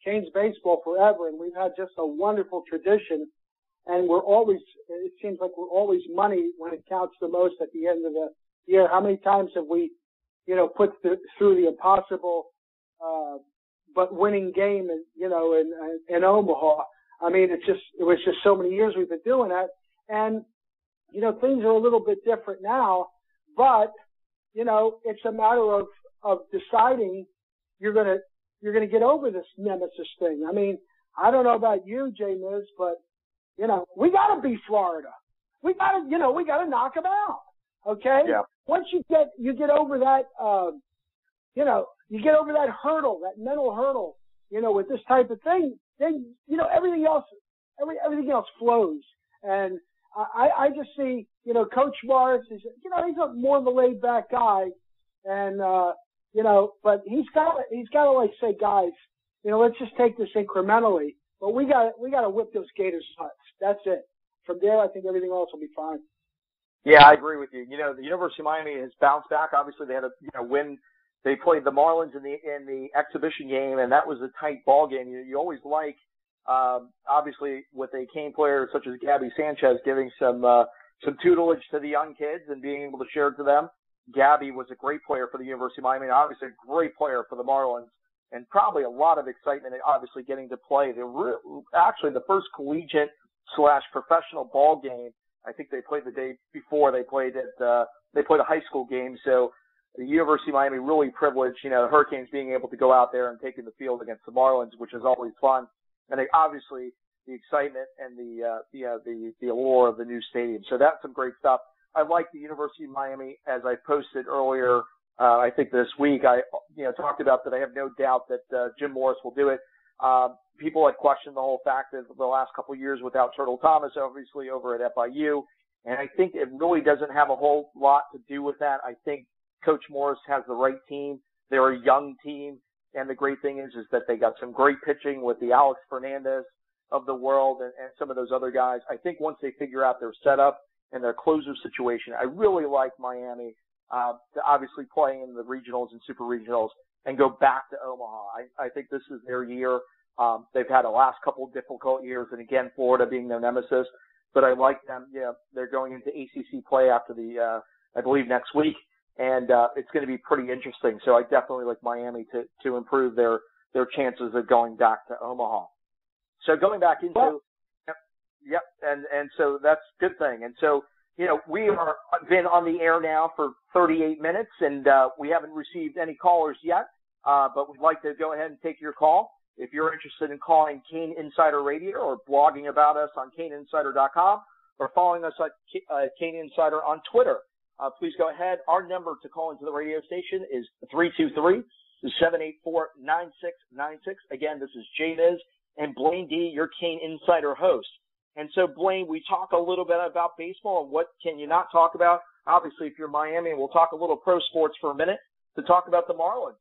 Canes baseball forever, and we've had just a wonderful tradition, and we're always, it seems like we're always money when it counts the most at the end of the year. How many times have we, you know, put the, through the impossible, uh, but winning game, in, you know, in, in Omaha. I mean, it's just, it was just so many years we've been doing that. And, you know, things are a little bit different now, but, you know, it's a matter of, of deciding you're going to, you're going to get over this nemesis thing. I mean, I don't know about you, J-Miz, but, you know, we got to beat Florida. We got to, you know, we got to knock them out. Okay. Yeah. Once you get, you get over that, um, uh, you know, you get over that hurdle, that mental hurdle, you know, with this type of thing, then, you know, everything else, every, everything else flows. And I, I just see, you know, Coach Morris is, you know, he's a more of a laid back guy. And, uh, you know, but he's got, he's got to like say, guys, you know, let's just take this incrementally, but we got, we got to whip those Gators nuts. That's it. From there, I think everything else will be fine. Yeah, I agree with you. You know, the University of Miami has bounced back. Obviously, they had a, you know, win. They played the Marlins in the in the exhibition game, and that was a tight ball game. You, you always like, um, obviously, with a Cane player such as Gabby Sanchez giving some uh, some tutelage to the young kids and being able to share it to them. Gabby was a great player for the University of Miami, and obviously a great player for the Marlins, and probably a lot of excitement and obviously getting to play. They were actually the first collegiate slash professional ball game. I think they played the day before they played at, uh, they played a high school game. So the University of Miami really privileged, you know, the Hurricanes being able to go out there and taking the field against the Marlins, which is always fun. And they obviously the excitement and the, uh, the, uh, the, the allure of the new stadium. So that's some great stuff. I like the University of Miami, as I posted earlier. Uh, I think this week I, you know, talked about that. I have no doubt that, uh, Jim Morris will do it. Um, people had questioned the whole fact of the last couple of years without Turtle Thomas, obviously over at F I U. And I think it really doesn't have a whole lot to do with that. I think Coach Morris has the right team. They're a young team. And the great thing is, is that they got some great pitching with the Alex Fernandez of the world and, and some of those other guys. I think once they figure out their setup and their closer situation, I really like Miami, uh, to obviously play in the regionals and super regionals and go back to Omaha. I, I think this is their year. Um, they've had the last couple of difficult years, and again, Florida being their nemesis. But I like them. You know, they're going into A C C play after the, uh, I believe next week, and uh, it's going to be pretty interesting. So I definitely like Miami to to improve their their chances of going back to Omaha. So going back into, well, yep, yep, and and so that's a good thing. And so, you know, we are been on the air now for thirty-eight minutes, and uh, we haven't received any callers yet. Uh, but we'd like to go ahead and take your call. If you're interested in calling Cane Insider Radio or blogging about us on Cane Insider dot com or following us at Cane Insider on Twitter, uh, please go ahead. Our number to call into the radio station is three two three, seven eight four, nine six nine six. Again, this is J-Miz and Blaine D, your Cane Insider host. And so, Blaine, we talk a little bit about baseball and what can you not talk about. Obviously, if you're Miami, we'll talk a little pro sports for a minute to talk about the Marlins.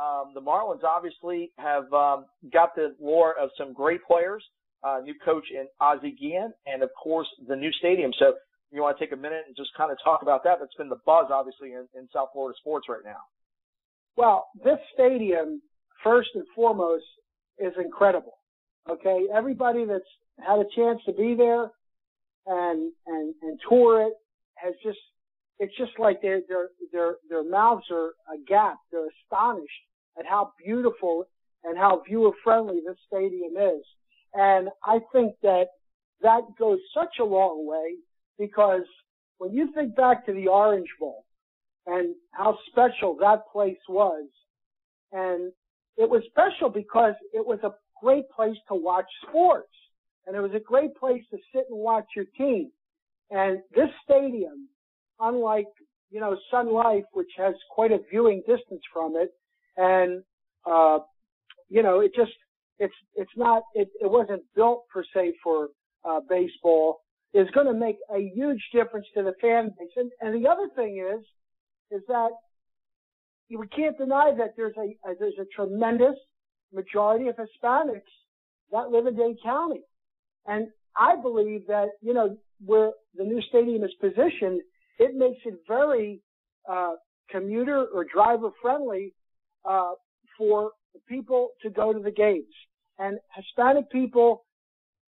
Um, the Marlins obviously have um, got the lore of some great players, uh, new coach in Ozzie Guillen, and, of course, the new stadium. So you want to take a minute and just kind of talk about that. That's been the buzz, obviously, in, in South Florida sports right now. Well, this stadium, first and foremost, is incredible, okay? Everybody that's had a chance to be there and and, and tour it has just – it's just like their their their their mouths are agape. They're astonished at how beautiful and how viewer friendly this stadium is, and I think that that goes such a long way, because when you think back to the Orange Bowl and how special that place was, and it was special because it was a great place to watch sports, and it was a great place to sit and watch your team, and this stadium, unlike, you know, Sun Life, which has quite a viewing distance from it. And, uh, you know, it just, it's, it's not, it, it wasn't built per se for, uh, baseball, is going to make a huge difference to the fan base. And, and the other thing is, is that we can't deny that there's a, a, there's a tremendous majority of Hispanics that live in Dade County. And I believe that, you know, where the new stadium is positioned, it makes it very uh, commuter or driver friendly uh, for people to go to the games. And Hispanic people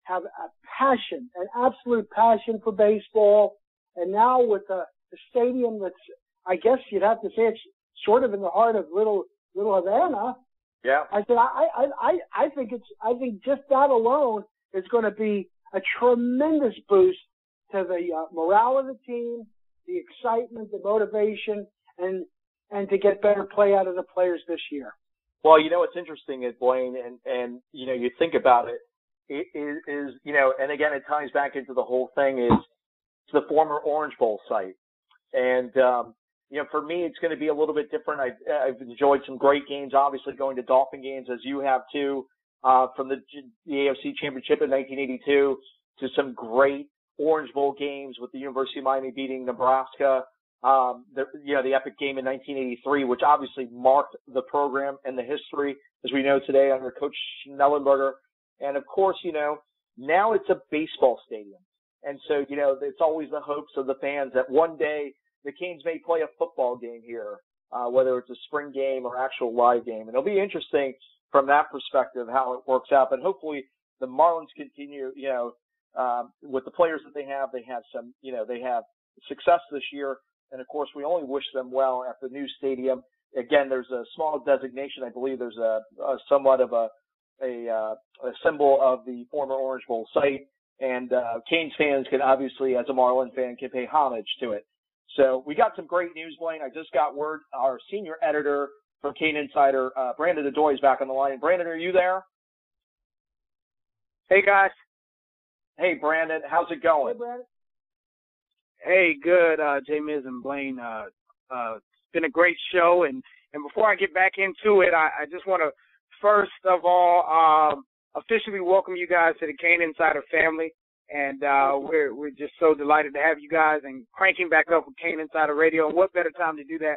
have a passion, an absolute passion for baseball. And now with the, the stadium that's, I guess you'd have to say it's sort of in the heart of little little Havana. Yeah. I said I I I, I think it's I think just that alone is going to be a tremendous boost to the uh, morale of the team, the excitement, the motivation, and and to get better play out of the players this year. Well, you know what's interesting is, Blaine, and, and you know, you think about it, it is, you know, and again, it ties back into the whole thing is it's the former Orange Bowl site. And, um, you know, for me, it's going to be a little bit different. I, I've enjoyed some great games, obviously going to Dolphin games, as you have too, uh, from the, the A F C Championship in nineteen eighty-two to some great Orange Bowl games with the University of Miami beating Nebraska. Um, the, you know, the epic game in nineteen eighty-three, which obviously marked the program and the history, as we know today, under Coach Schnellenberger. And of course, you know, now it's a baseball stadium. And so, you know, it's always the hopes of the fans that one day the Canes may play a football game here, uh, whether it's a spring game or actual live game. And it'll be interesting from that perspective how it works out. But hopefully the Marlins continue, you know, um, with the players that they have, they have some, you know, they have success this year. And of course, we only wish them well at the new stadium. Again, there's a small designation. I believe there's a, a somewhat of a, a, uh, a symbol of the former Orange Bowl site. And uh, Canes fans can obviously, as a Marlin fan, can pay homage to it. So we got some great news, Blaine. I just got word. Our senior editor from Cane Insider, uh, Brandon Adoy, is back on the line. Brandon, are you there? Hey, guys. Hey, Brandon. How's it going? Hey, Brandon. Hey, good, uh, J-Miz and Blaine. Uh, uh, it's been a great show. And, and before I get back into it, I, I just want to, first of all, um, officially welcome you guys to the Cane Insider family. And uh, we're we're just so delighted to have you guys and cranking back up with Cane Insider Radio. And what better time to do that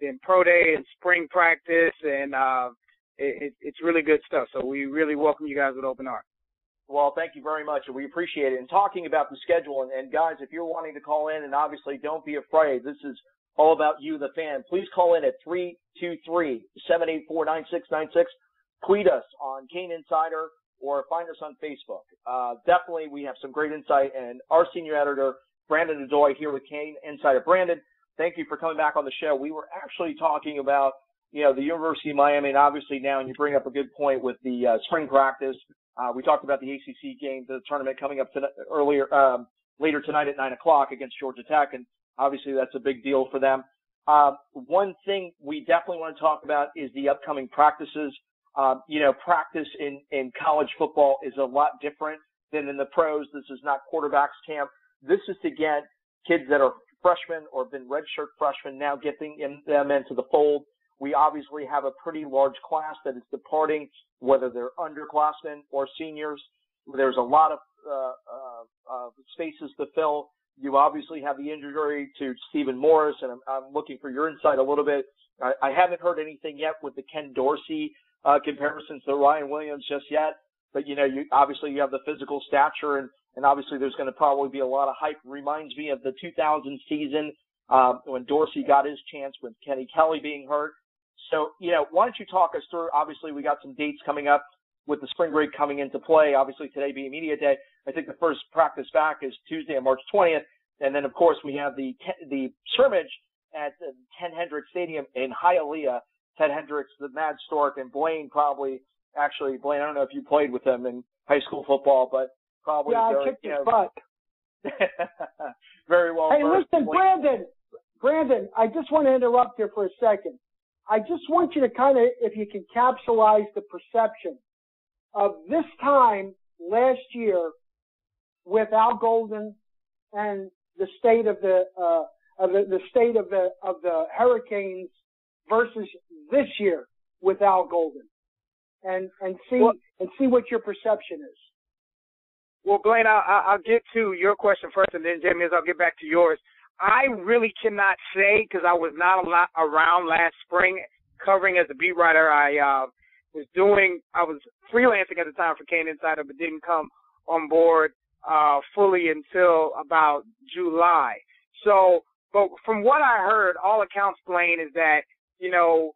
than pro day and spring practice? And uh, it, it's really good stuff. So we really welcome you guys with open arms. Well, thank you very much, and we appreciate it. And talking about the schedule, and, and guys, if you're wanting to call in, and obviously don't be afraid, this is all about you, the fan. Please call in at three two three, seven eight four, nine six nine six. Tweet us on Cane Insider or find us on Facebook. Uh, definitely, we have some great insight, and our senior editor, Brandon Adoy, here with Cane Insider. Brandon, thank you for coming back on the show. We were actually talking about, you know, the University of Miami, and obviously now, and you bring up a good point with the uh, spring practice. Uh, we talked about the A C C game, the tournament coming up tonight, earlier, um, later tonight at nine o'clock against Georgia Tech, and obviously that's a big deal for them. Uh, one thing we definitely want to talk about is the upcoming practices. Uh, you know, practice in, in college football is a lot different than in the pros. This is not quarterbacks camp. This is to get kids that are freshmen or have been redshirt freshmen now getting in, them into the fold. We obviously have a pretty large class that is departing, whether they're underclassmen or seniors. There's a lot of uh, uh, uh, spaces to fill. You obviously have the injury to Stephen Morris, and I'm, I'm looking for your insight a little bit. I, I haven't heard anything yet with the Ken Dorsey uh, comparisons to Ryan Williams just yet, but, you know, you obviously you have the physical stature, and, and obviously there's going to probably be a lot of hype. Reminds me of the two thousand season uh, when Dorsey got his chance with Kenny Kelly being hurt. So, you know, why don't you talk us through, obviously we got some dates coming up with the spring break coming into play, obviously today being media day. I think the first practice back is Tuesday, March twentieth. And then, of course, we have the the scrimmage at the Ted Hendricks Stadium in Hialeah. Ted Hendricks, the Mad Stork, and Blaine probably, actually, Blaine, I don't know if you played with him in high school football, but probably. Yeah, I kicked his butt. Very well. Hey, listen, Blaine. Brandon, Brandon, I just want to interrupt you for a second. I just want you to kind of, if you can, capsulize the perception of this time last year with Al Golden and the state of the uh, of the, the state of the of the Hurricanes versus this year with Al Golden, and and see well, and see what your perception is. Well, Blaine, I'll, I'll get to your question first, and then Jamie, I'll get back to yours. I really cannot say because I was not a lot around last spring covering as a beat writer. I uh, was doing, I was freelancing at the time for Cane Insider, but didn't come on board uh, fully until about July. So, but from what I heard, all accounts, Blaine, is that, you know,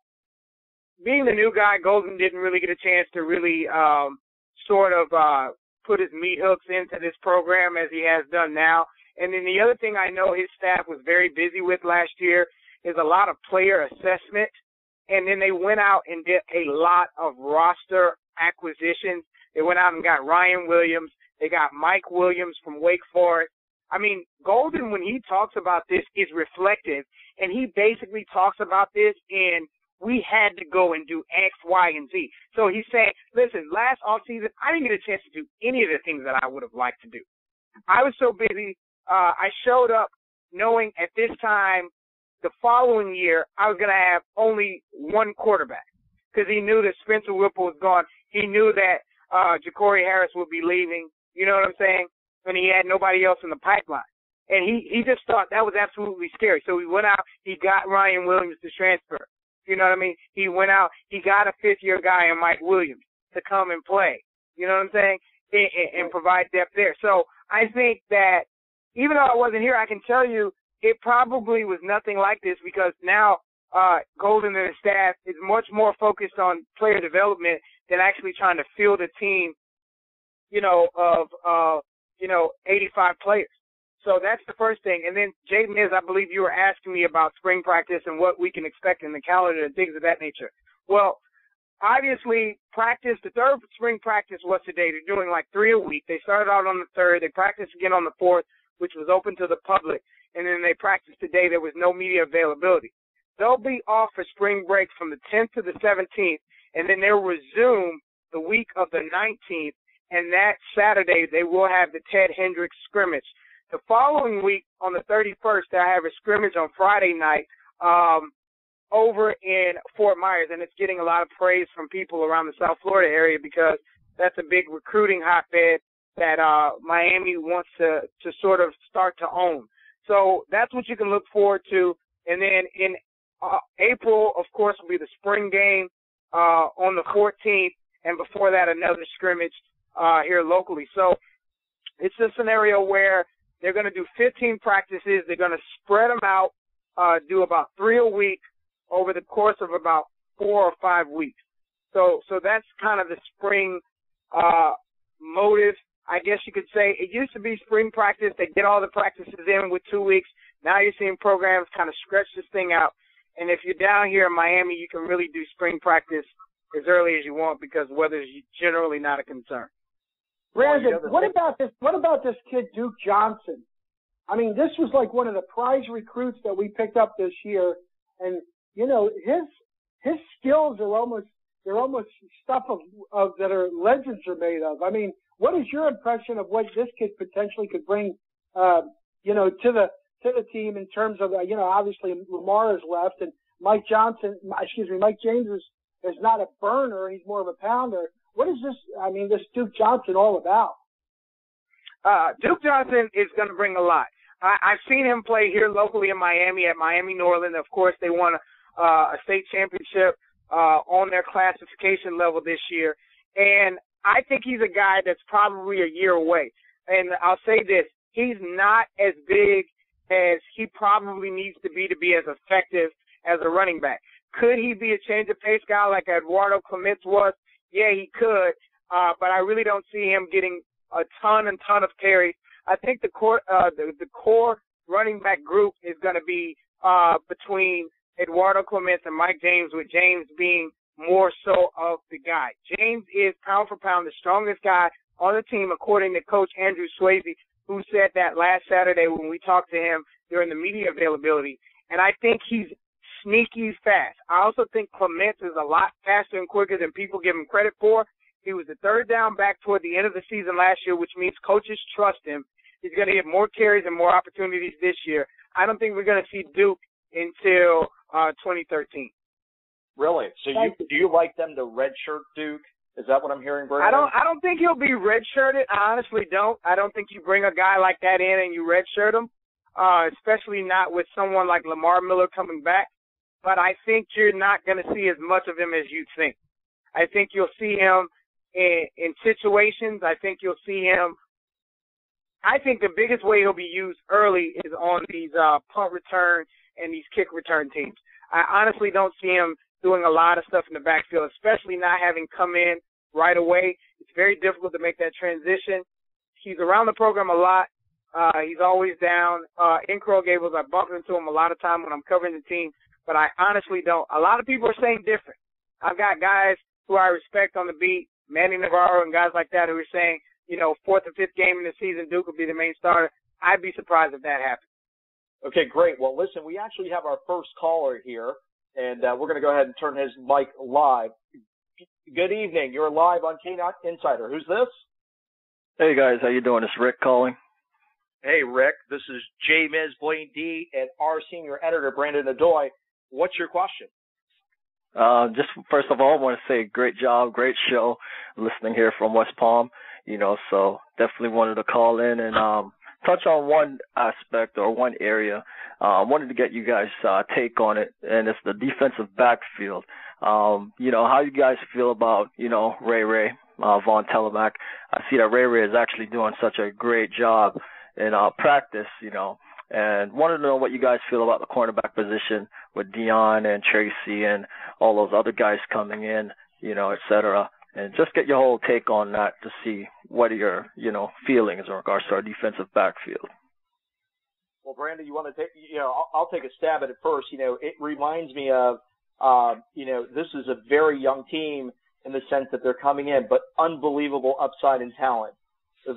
being the new guy, Golden didn't really get a chance to really um, sort of uh, put his meat hooks into this program as he has done now. And then the other thing I know his staff was very busy with last year is a lot of player assessment. And then they went out and did a lot of roster acquisitions. They went out and got Ryan Williams. They got Mike Williams from Wake Forest. I mean, Golden, when he talks about this, is reflective. And he basically talks about this in we had to go and do X, Y, and Z. So he's saying, listen, last offseason, I didn't get a chance to do any of the things that I would have liked to do. I was so busy. Uh, I showed up knowing at this time the following year I was going to have only one quarterback because he knew that Spencer Whipple was gone. He knew that uh, Jacory Harris would be leaving. You know what I'm saying? And he had nobody else in the pipeline. And he, he just thought that was absolutely scary. So he went out, he got Ryan Williams to transfer. You know what I mean? He went out, he got a fifth-year guy in Mike Williams to come and play. You know what I'm saying? And, and provide depth there. So I think that even though I wasn't here, I can tell you it probably was nothing like this because now uh, Golden and his staff is much more focused on player development than actually trying to field a team, you know, of, uh, you know, eighty-five players. So that's the first thing. And then, Jaden, is, I believe you were asking me about spring practice and what we can expect in the calendar and things of that nature. Well, obviously, practice, the third spring practice was today. They're doing like three a week. They started out on the third. They practiced again on the fourth, which was open to the public. And then they practiced today. There was no media availability. They'll be off for spring break from the tenth to the seventeenth, and then they'll resume the week of the nineteenth. And that Saturday, they will have the Ted Hendricks scrimmage. The following week, on the thirty-first, I have a scrimmage on Friday night um, over in Fort Myers, and it's getting a lot of praise from people around the South Florida area because that's a big recruiting hotbed that uh, Miami wants to, to sort of start to own. So that's what you can look forward to. And then in uh, April, of course, will be the spring game uh, on the fourteenth, and before that, another scrimmage uh, here locally. So it's a scenario where they're going to do fifteen practices. They're going to spread them out, uh, do about three a week over the course of about four or five weeks. So so that's kind of the spring uh, motive, I guess you could say. It used to be spring practice. They get all the practices in with two weeks. Now you're seeing programs kind of stretch this thing out. And if you're down here in Miami, you can really do spring practice as early as you want because weather is generally not a concern. Brandon, what about this? What about this kid, Duke Johnson? I mean, this was like one of the prize recruits that we picked up this year, and you know his his skills are almost they're almost stuff of, of that are legends are made of. I mean, what is your impression of what this kid potentially could bring, uh, you know, to the to the team in terms of uh, you know obviously Lamar has left and Mike Johnson, excuse me, Mike James is is not a burner; he's more of a pounder. What is this, I mean, this Duke Johnson all about? Uh, Duke Johnson is going to bring a lot. I, I've seen him play here locally in Miami at Miami Norland. Of course, they won a, uh, a state championship uh, on their classification level this year. And I think he's a guy that's probably a year away. And I'll say this, he's not as big as he probably needs to be to be as effective as a running back. Could he be a change of pace guy like Eduardo Clements was? Yeah, he could, uh, but I really don't see him getting a ton and ton of carries. I think the core, uh, the, the core running back group is going to be uh, between Eduardo Clements and Mike James, with James being more so of the guy. James is pound for pound the strongest guy on the team, according to Coach Andrew Swayze, who said that last Saturday when we talked to him during the media availability. And I think he's sneaky fast. I also think Clements is a lot faster and quicker than people give him credit for. He was the third down back toward the end of the season last year, which means coaches trust him. He's going to get more carries and more opportunities this year. I don't think we're going to see Duke until uh, twenty thirteen. Really? So you, do you like them to redshirt Duke? Is that what I'm hearing, Brandon? I don't, I don't think he'll be redshirted. I honestly don't. I don't think you bring a guy like that in and you redshirt him, uh, especially not with someone like Lamar Miller coming back. But I think you're not going to see as much of him as you think. I think you'll see him in, in situations. I think you'll see him. I think the biggest way he'll be used early is on these uh, punt return and these kick return teams. I honestly don't see him doing a lot of stuff in the backfield, especially not having come in right away. It's very difficult to make that transition. He's around the program a lot. Uh, he's always down. Uh, in Coral Gables, I bump into him a lot of time when I'm covering the team. But I honestly don't. A lot of people are saying different. I've got guys who I respect on the beat, Manny Navarro and guys like that, who are saying, you know, fourth and fifth game in the season, Duke will be the main starter. I'd be surprised if that happens. Okay, great. Well, listen, we actually have our first caller here, and uh, we're going to go ahead and turn his mic live. Good evening. You're live on CaneInsider. Who's this? Hey, guys. How you doing? It's Rick calling. Hey, Rick, this is J-Miz Blaine D and our senior editor, Brandon Adoy. What's your question? Uh, just first of all, I want to say great job, great show, listening here from West Palm, you know, so definitely wanted to call in and um, touch on one aspect or one area. I uh, wanted to get you guys' uh, take on it, and it's the defensive backfield. Um, you know, how you guys feel about, you know, Ray-Ray, uh, Von Telemach. I see that Ray-Ray is actually doing such a great job in uh, practice, you know. And wanted to know what you guys feel about the cornerback position with Deion and Tracy and all those other guys coming in, you know, et cetera. And just get your whole take on that to see what are your, you know, feelings in regards to our defensive backfield. Well, Brandon, you want to take, you know, I'll, I'll take a stab at it first. You know, it reminds me of, um, you know, this is a very young team in the sense that they're coming in, but unbelievable upside and talent.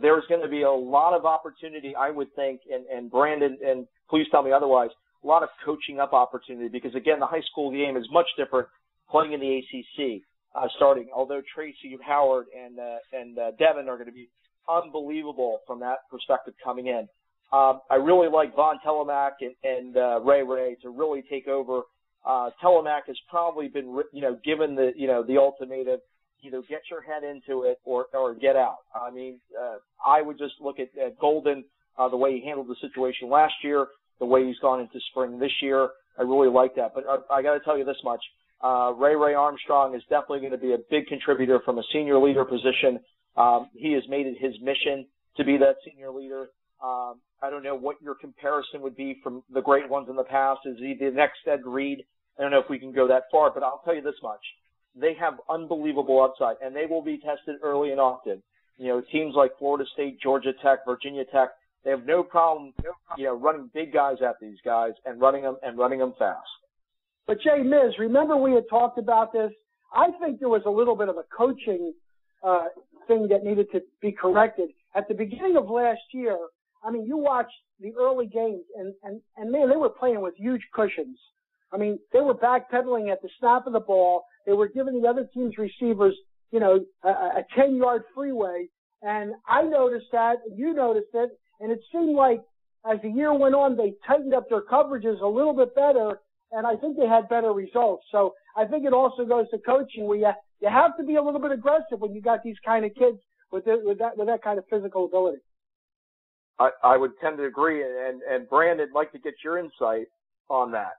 There's going to be a lot of opportunity, I would think, and, and Brandon, and please tell me otherwise, a lot of coaching up opportunity because, again, the high school game is much different playing in the A C C uh, starting, although Tracy Howard and uh, and uh, Devin are going to be unbelievable from that perspective coming in. Um, I really like Von Telemach and, and uh, Ray-Ray to really take over. Uh, Telemach has probably been, you know, given the, you know, the ultimatum. Either get your head into it or, or get out. I mean, uh, I would just look at, at Golden, uh, the way he handled the situation last year, the way he's gone into spring this year. I really like that. But I, I got to tell you this much. Uh, Ray-Ray Armstrong is definitely going to be a big contributor from a senior leader position. Um, he has made it his mission to be that senior leader. Um, I don't know what your comparison would be from the great ones in the past. Is he the next Ed Reed? I don't know if we can go that far, but I'll tell you this much. They have unbelievable upside, and they will be tested early and often. You know, teams like Florida State, Georgia Tech, Virginia Tech, they have no problem, you know, running big guys at these guys and running them and running them fast. But, Jay Miz, remember we had talked about this? I think there was a little bit of a coaching uh, thing that needed to be corrected. At the beginning of last year, I mean, you watched the early games, and, and, and man, they were playing with huge cushions. I mean, they were backpedaling at the snap of the ball. They were giving the other team's receivers, you know, a ten-yard freeway. And I noticed that, and you noticed it. And it seemed like as the year went on, they tightened up their coverages a little bit better, and I think they had better results. So I think it also goes to coaching where you, you have to be a little bit aggressive when you got these kind of kids with, the, with, that, with that kind of physical ability. I, I would tend to agree. And, and Brandon, I'd like to get your insight on that.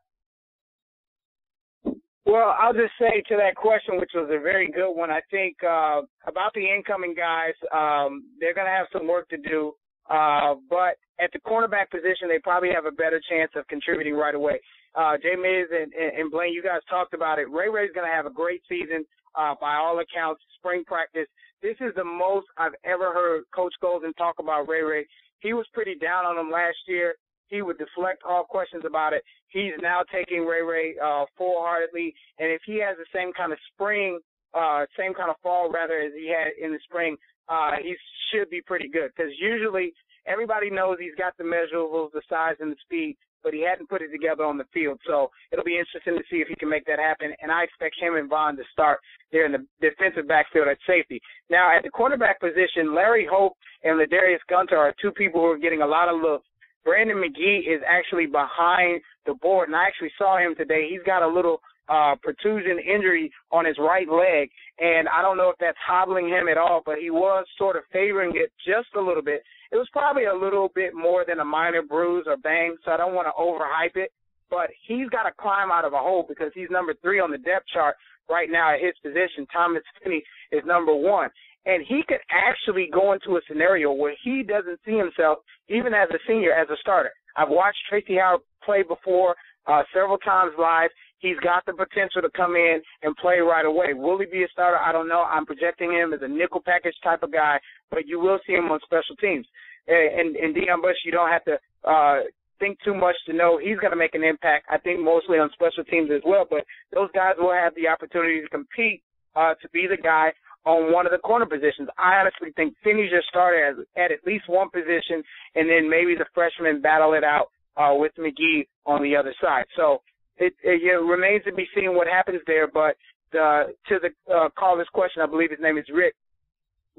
Well, I'll just say to that question, which was a very good one, I think uh, about the incoming guys, um, they're going to have some work to do. Uh, but at the cornerback position, they probably have a better chance of contributing right away. Uh, J-Miz and, and Blaine, you guys talked about it. Ray Ray's going to have a great season uh, by all accounts, spring practice. This is the most I've ever heard Coach Golden talk about Ray Ray. He was pretty down on him last year. He would deflect all questions about it. He's now taking Ray-Ray uh, full-heartedly, and if he has the same kind of spring, uh, same kind of fall, rather, as he had in the spring, uh, he should be pretty good because usually everybody knows he's got the measurables, the size, and the speed, but he hadn't put it together on the field. So it'll be interesting to see if he can make that happen, and I expect him and Von to start there in the defensive backfield at safety. Now, at the cornerback position, Larry Hope and Ladarius Gunter are two people who are getting a lot of looks. Brandon McGee is actually behind the board, and I actually saw him today. He's got a little uh, protrusion injury on his right leg, and I don't know if that's hobbling him at all, but he was sort of favoring it just a little bit. It was probably a little bit more than a minor bruise or bang, so I don't want to overhype it, but he's got to climb out of a hole because he's number three on the depth chart right now at his position. Thomas Finney is number one. And he could actually go into a scenario where he doesn't see himself, even as a senior, as a starter. I've watched Tracy Howard play before uh, several times live. He's got the potential to come in and play right away. Will he be a starter? I don't know. I'm projecting him as a nickel package type of guy, but you will see him on special teams. And, and Deion Bush, you don't have to uh, think too much to know he's going to make an impact, I think mostly on special teams as well. But those guys will have the opportunity to compete uh, to be the guy on one of the corner positions. I honestly think Finney's your starter at at least one position, and then maybe the freshmen battle it out uh, with McGee on the other side. So it, it, it remains to be seen what happens there, but the, to the uh, caller's question, I believe his name is Rick,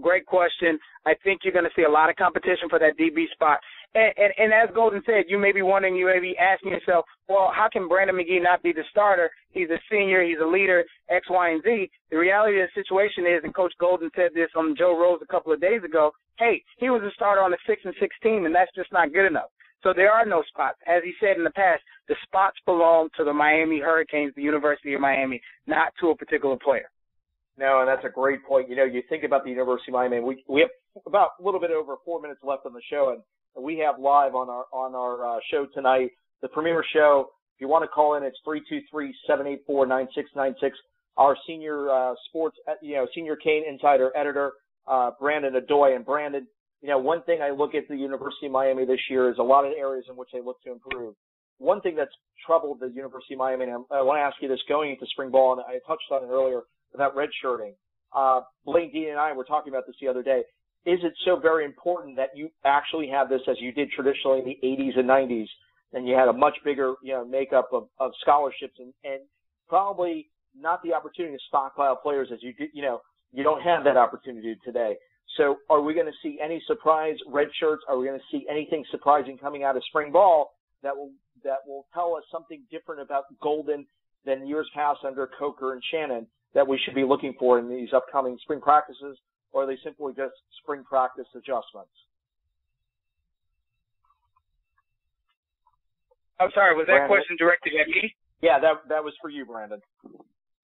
Great question. I think you're going to see a lot of competition for that D B spot. And, and, and as Golden said, you may be wondering, you may be asking yourself, well, how can Brandon McGee not be the starter? He's a senior. He's a leader, X, Y, and Z. The reality of the situation is, and Coach Golden said this on Joe Rose a couple of days ago, hey, he was a starter on the six and six team, and that's just not good enough. So there are no spots. As he said in the past, the spots belong to the Miami Hurricanes, the University of Miami, not to a particular player. No, and that's a great point. You know, you think about the University of Miami. We we have about a little bit over four minutes left on the show, and we have live on our on our uh, show tonight, the premier show. If you want to call in, it's three two three, seven eight four, nine six nine six. Our senior uh, sports, you know, senior Cane Insider editor, uh, Brandon Adoy. And Brandon, you know, one thing I look at the University of Miami this year is a lot of areas in which they look to improve. One thing that's troubled the University of Miami, and I want to ask you this going into spring ball, and I touched on it earlier, about redshirting. Uh, Blaine Dean and I were talking about this the other day. Is it so very important that you actually have this as you did traditionally in the eighties and nineties, and you had a much bigger, you know, makeup of, of scholarships and, and probably not the opportunity to stockpile players as you did, you know, you don't have that opportunity today. So are we going to see any surprise red shirts? Are we going to see anything surprising coming out of spring ball that will, that will tell us something different about Golden than years past under Coker and Shannon that we should be looking for in these upcoming spring practices, or are they simply just spring practice adjustments? I'm sorry, was that Brandon? Question directed at me? Yeah, that that was for you, Brandon.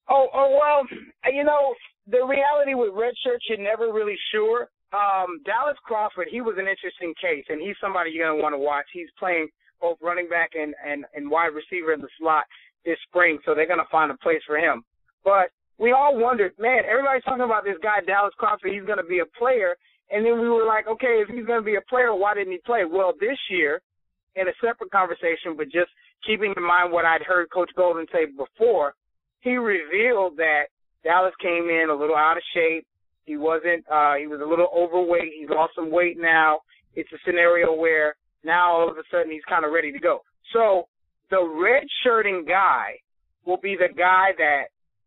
Oh, oh well, you know, the reality with redshirt, you're never really sure. Um, Dallas Crawford, he was an interesting case, and he's somebody you're going to want to watch. He's playing both running back and, and, and wide receiver in the slot this spring, so they're going to find a place for him. But we all wondered, man, everybody's talking about this guy, Dallas Crawford, he's going to be a player. And then we were like, okay, if he's going to be a player, why didn't he play? Well, this year, in a separate conversation, but just keeping in mind what I'd heard Coach Golden say before, he revealed that Dallas came in a little out of shape. He wasn't uh, – he was a little overweight. He's lost some weight now. It's a scenario where now all of a sudden he's kind of ready to go. So the red-shirting guy will be the guy that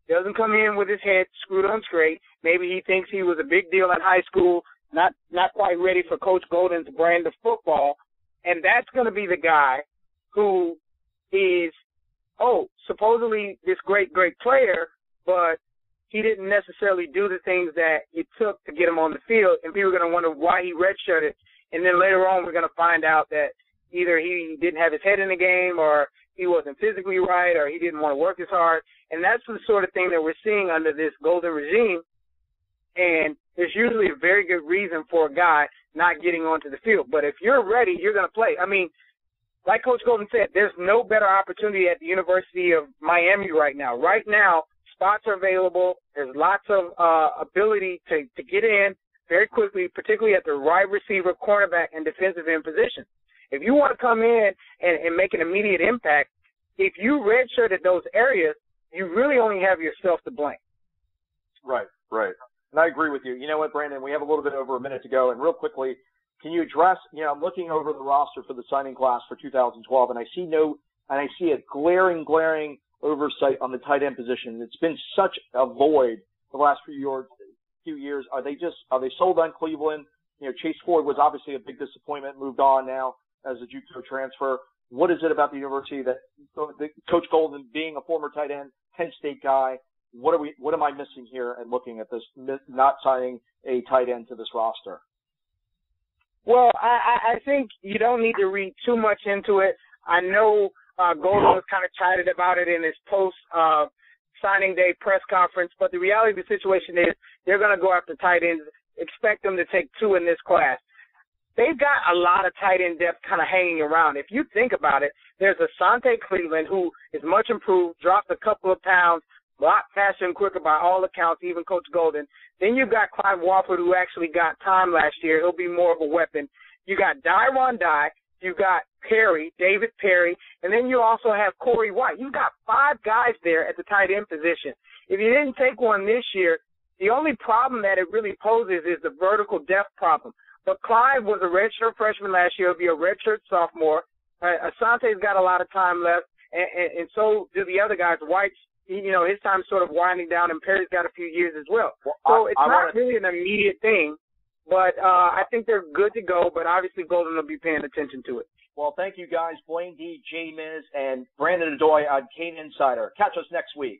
doesn't come in with his head screwed on straight. Maybe he thinks he was a big deal in high school, not not quite ready for Coach Golden's brand of football. And that's going to be the guy who is, oh, supposedly this great, great player, but he didn't necessarily do the things that it took to get him on the field. And people are going to wonder why he redshirted. And then later on we're going to find out that either he didn't have his head in the game or he wasn't physically right or he didn't want to work as hard. And that's the sort of thing that we're seeing under this Golden regime. And there's usually a very good reason for a guy not getting onto the field. But if you're ready, you're going to play. I mean, like Coach Golden said, there's no better opportunity at the University of Miami right now. Right now, spots are available. There's lots of uh, ability to, to get in very quickly, particularly at the wide receiver, cornerback, and defensive end position. If you want to come in and, and make an immediate impact, if you redshirt at those areas, you really only have yourself to blame. Right, right. And I agree with you. You know what, Brandon, we have a little bit over a minute to go. And real quickly, can you address, you know, I'm looking over the roster for the signing class for two thousand twelve, and I see no, and I see a glaring, glaring oversight on the tight end position. It's been such a void the last few years, few years. Are they just, are they sold on Cleveland? You know, Chase Ford was obviously a big disappointment, moved on now as a JUCO transfer. What is it about the university that the Coach Golden, being a former tight end, Penn State guy, what are we, what am I missing here and looking at this, not signing a tight end to this roster? Well, I, I think you don't need to read too much into it. I know uh, Golden was kind of chided about it in his post uh, signing day press conference, but the reality of the situation is they're going to go after tight ends, expect them to take two in this class. They've got a lot of tight end depth kind of hanging around. If you think about it, there's Asante Cleveland, who is much improved, dropped a couple of pounds, blocked faster and quicker by all accounts, even Coach Golden. Then you've got Clyde Walford, who actually got time last year. He'll be more of a weapon. You got Dairon Dye. You've got Perry, David Perry. And then you also have Corey White. You've got five guys there at the tight end position. If you didn't take one this year, the only problem that it really poses is the vertical depth problem. But Clyde was a redshirt freshman last year. He'll be a redshirt sophomore. Uh, Asante's got a lot of time left, and, and, and so do the other guys. White's you know, his time's sort of winding down, and Perry's got a few years as well. well so I, it's I not really an immediate thing, but uh, I think they're good to go, but obviously Golden will be paying attention to it. Well, thank you guys, Blaine D, J Miz, and Brandon Adoy on Cane Insider. Catch us next week.